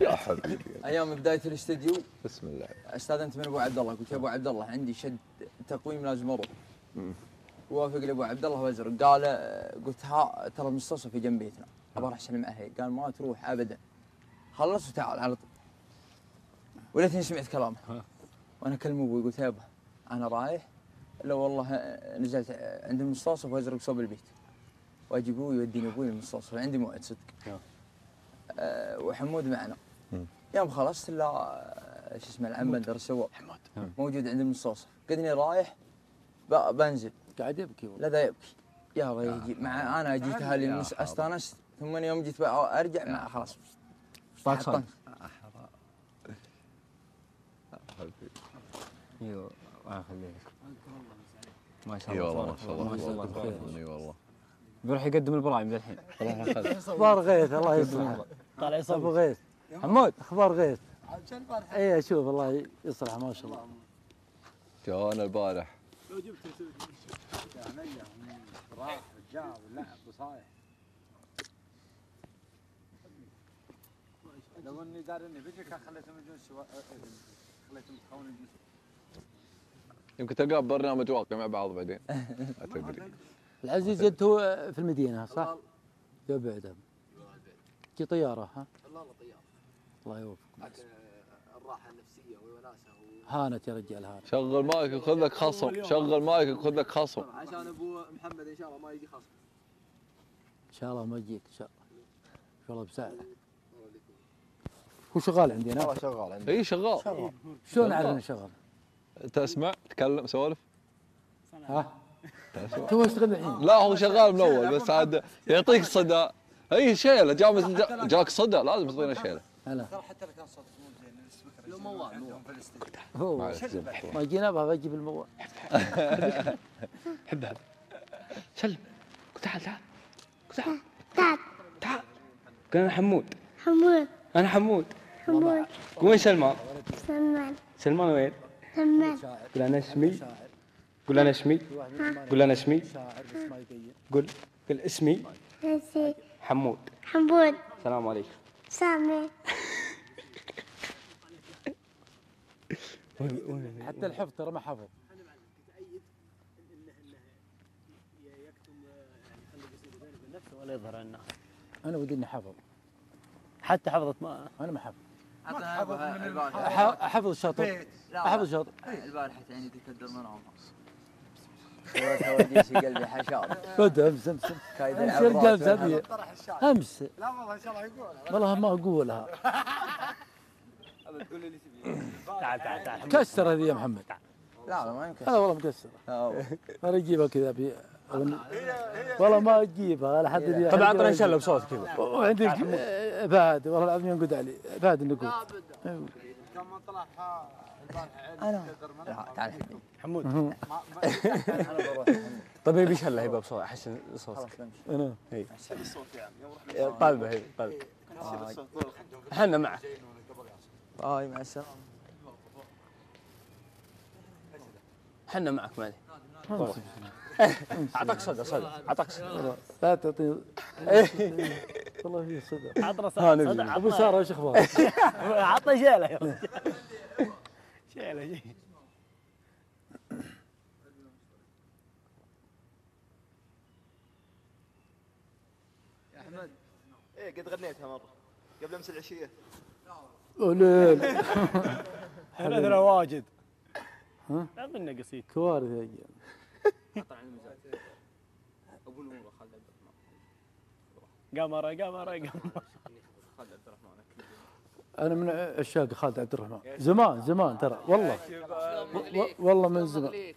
يا حبيبي ايام بدايه الاستديو بسم الله استاذنت من ابو عبد الله قلت يا ابو عبد الله عندي شد تقويم لازم اروح وافق لابو عبد الله وزر قال قلت ها ترى المستوصف في جنب بيتنا ابى اروح اسلم اهلي قال ما تروح ابدا خلص وتعال على طول وليتني سمعت كلامه وانا اكلم ابوي قلت يابا انا رايح لو والله نزلت عند المستوصف وازرق صوب البيت واجي ابوي يوديني ابوي المستوصف عندي موعد صدق أه وحمود معنا يوم خلصت لا شو اسمه العم بندر السواق حمود موجود عند المستوصف قدني رايح بنزل قاعد يبكي والله لا ذا يبكي يا ريجي مع انا جيت اهلي استانست ثم يوم جيت ارجع مع خلاص طاقصان ايوه الله يخليك ما شاء الله ما شاء الله ما شاء الله اي والله بيروح يقدم البرايم للحين اخبار غيث الله يصلحه طالع يصلح ابو غيث حمود اخبار غيث اي اشوف الله يصلحه ما شاء الله جانا البارح لو جبت عمليه راح رجع واللعب وصايح لو اني دار اني بيجي كان خليته مجنون سوا خليته متخون الجسم. يمكن تلقاه ببرنامج واقعي مع بعض بعدين. العزيز انت هو في المدينه صح؟ يا بعده. كي طياره ها؟ والله طياره. الله يوفقك. الراحه النفسيه والوناسه هانت يا رجال هانت. شغل مايك وخذ لك خصم، شغل مايك وخذ لك خصم. عشان ابو محمد ان شاء الله ما يجي خصم. ان شاء الله ما يجيك ان شاء الله. ان شاء الله بساعدك. هو شغال عندنا. والله شغال عندنا. اي شغال. شغال. شلون اعرف انه شغال؟ تسمع تكلم سولف؟ ها؟ تو يشتغل الحين. لا هو شغال من اول بس عاد يعطيك صدى. اي شيله جاك صدى لازم تعطينا شيله. هلا. ترى حتى لو كان صوتك مو زين السبيكر لو موال عندهم في الاستديو. هو ما جينا ابغى اجيب الموال. حب هذا. سلم. تعال تعال. تعال. تعال. تعال. انا حمود. حمود. انا حمود. حمود. وين سلمان؟ سلمان. سلمان وين؟ سلمان. قول انا اسمي. قول انا اسمي. قول انا اسمي. قول قول اسمي. اسمي. حمود. حمود. السلام عليكم. سامي. حتى الحفظ ترى ما حفظ. انا بعلمك تأيد انه انه يكتم يخلي يصير بينه وبين نفسه ولا يظهر على الناس. انا ودي اني حفظ. حتى حفظت ما انا ما حفظ. حفظ الشاطر. حفظ الشاطر. البارحه عيني تكدر من عمر. توجيش قلبي حشار. خذ امس امس امس رجال زبيه امس. لا والله ان شاء الله يقولها. والله ما اقولها. تقول لي تعال تعال تعال مكسره ذي يا محمد. لا والله ما يمكن. لا والله مكسره. انا اجيبها كذا والله ما اجيبها على حد. طبعا اعطنا ان شاء الله بصوت كذا. وعندي فهد والله العظيم ينقد علي فهد النقود. لما طلع البارحه عيني تعال حمود ما انا بروح. طيب يبي شله يبى بصوت احسن صوتك. انا اي احسن الصوت يا عم يوم رحنا طالبه هي طالبه احنا معه. اي مع السلامه احنا معك مالي. اعطاك صدى صدى اعطاك صدى لا تعطي والله في صدى. عطنا صدى ابو ساره ايش اخبارك؟ عطنا شيله يا رجال شيله شيله. يا احمد ايه قد غنيتها مره قبل امس العشيه. وليل حلفنا واجد. ها؟ لا اظن نقصيك كوارث يا رجال. ابو نوره خالد عبد الرحمن قمره قمره قمره. خالد عبد الرحمن انا من عشاق خالد عبد الرحمن زمان زمان ترى والله والله من زمان.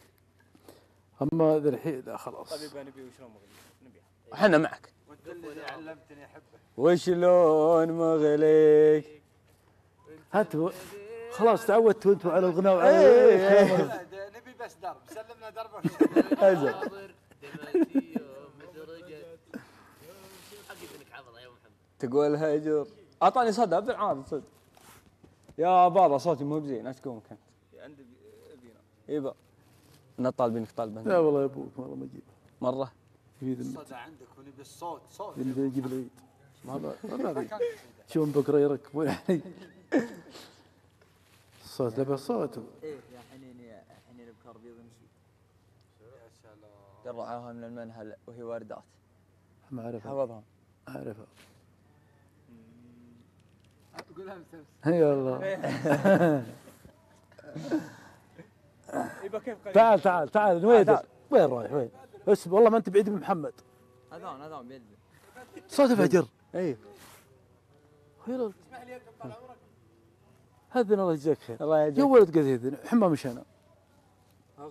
اما ذا الحين لا خلاص. طيب نبي وشلون مغلي نبي احنا معك. وانت اللي علمتني احبك وشلون مغليك. هات خلاص تعودت انتم على الغناء وعلى نبي بس درب سلمنا درب. اجل تقول هجر اعطاني صدى عبد العاطي صدق يا بابا صوتي مو بزين ايش تقوم كنت؟ عندي ابينا ايبا انا طالبينك طالبه. لا والله يا ابوك والله ما اجيبه مره. الصدى عندك ونبي الصوت صوت نبي نجيب العيد ما شلون بكره يركبون علي الصوت لبس صوته. ايه يا حنين يا حنين بكربي ونشوف يا سلام. قرعاها من المنهل وهي واردات ما اعرفها حفظها اعرفها. قولها امس امس. اي والله. تعال تعال تعال نويدر وين رايح وين؟ اسمع والله ما انت بعيد من محمد. اذان اذان بيد صوت فجر. اي اسمح لي انت طال عمرك. هذن الله يجزاك خير. الله يجزاك. يا ولد قد حمى مش انا.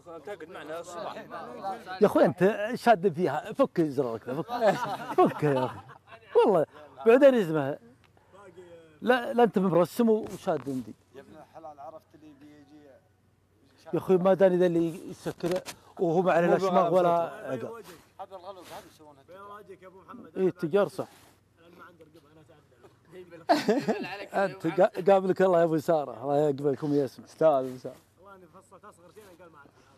تقعد معنا الصباح. يا اخوي انت شاد فيها فك زرارك ذا فك فكها يا اخي والله بعدين يزمها. لا لا انت مرسم وشاد عندي. يا ابن الحلال عرفت اللي بيجي يا اخوي ما داني ذا اللي يسكره وهو ما عليه لا شماغ ولا عقل. هذا الغلط هذا يسوونه. بين وجهك يا ابو محمد. اي التجار صح. انا ما عندي رقبه انا اتعب. انت قابلك الله يا ابو ساره الله يقبلكم ويسمع. استاذ ابو ساره والله اني فصلت اصغر شيء قال ما عندي.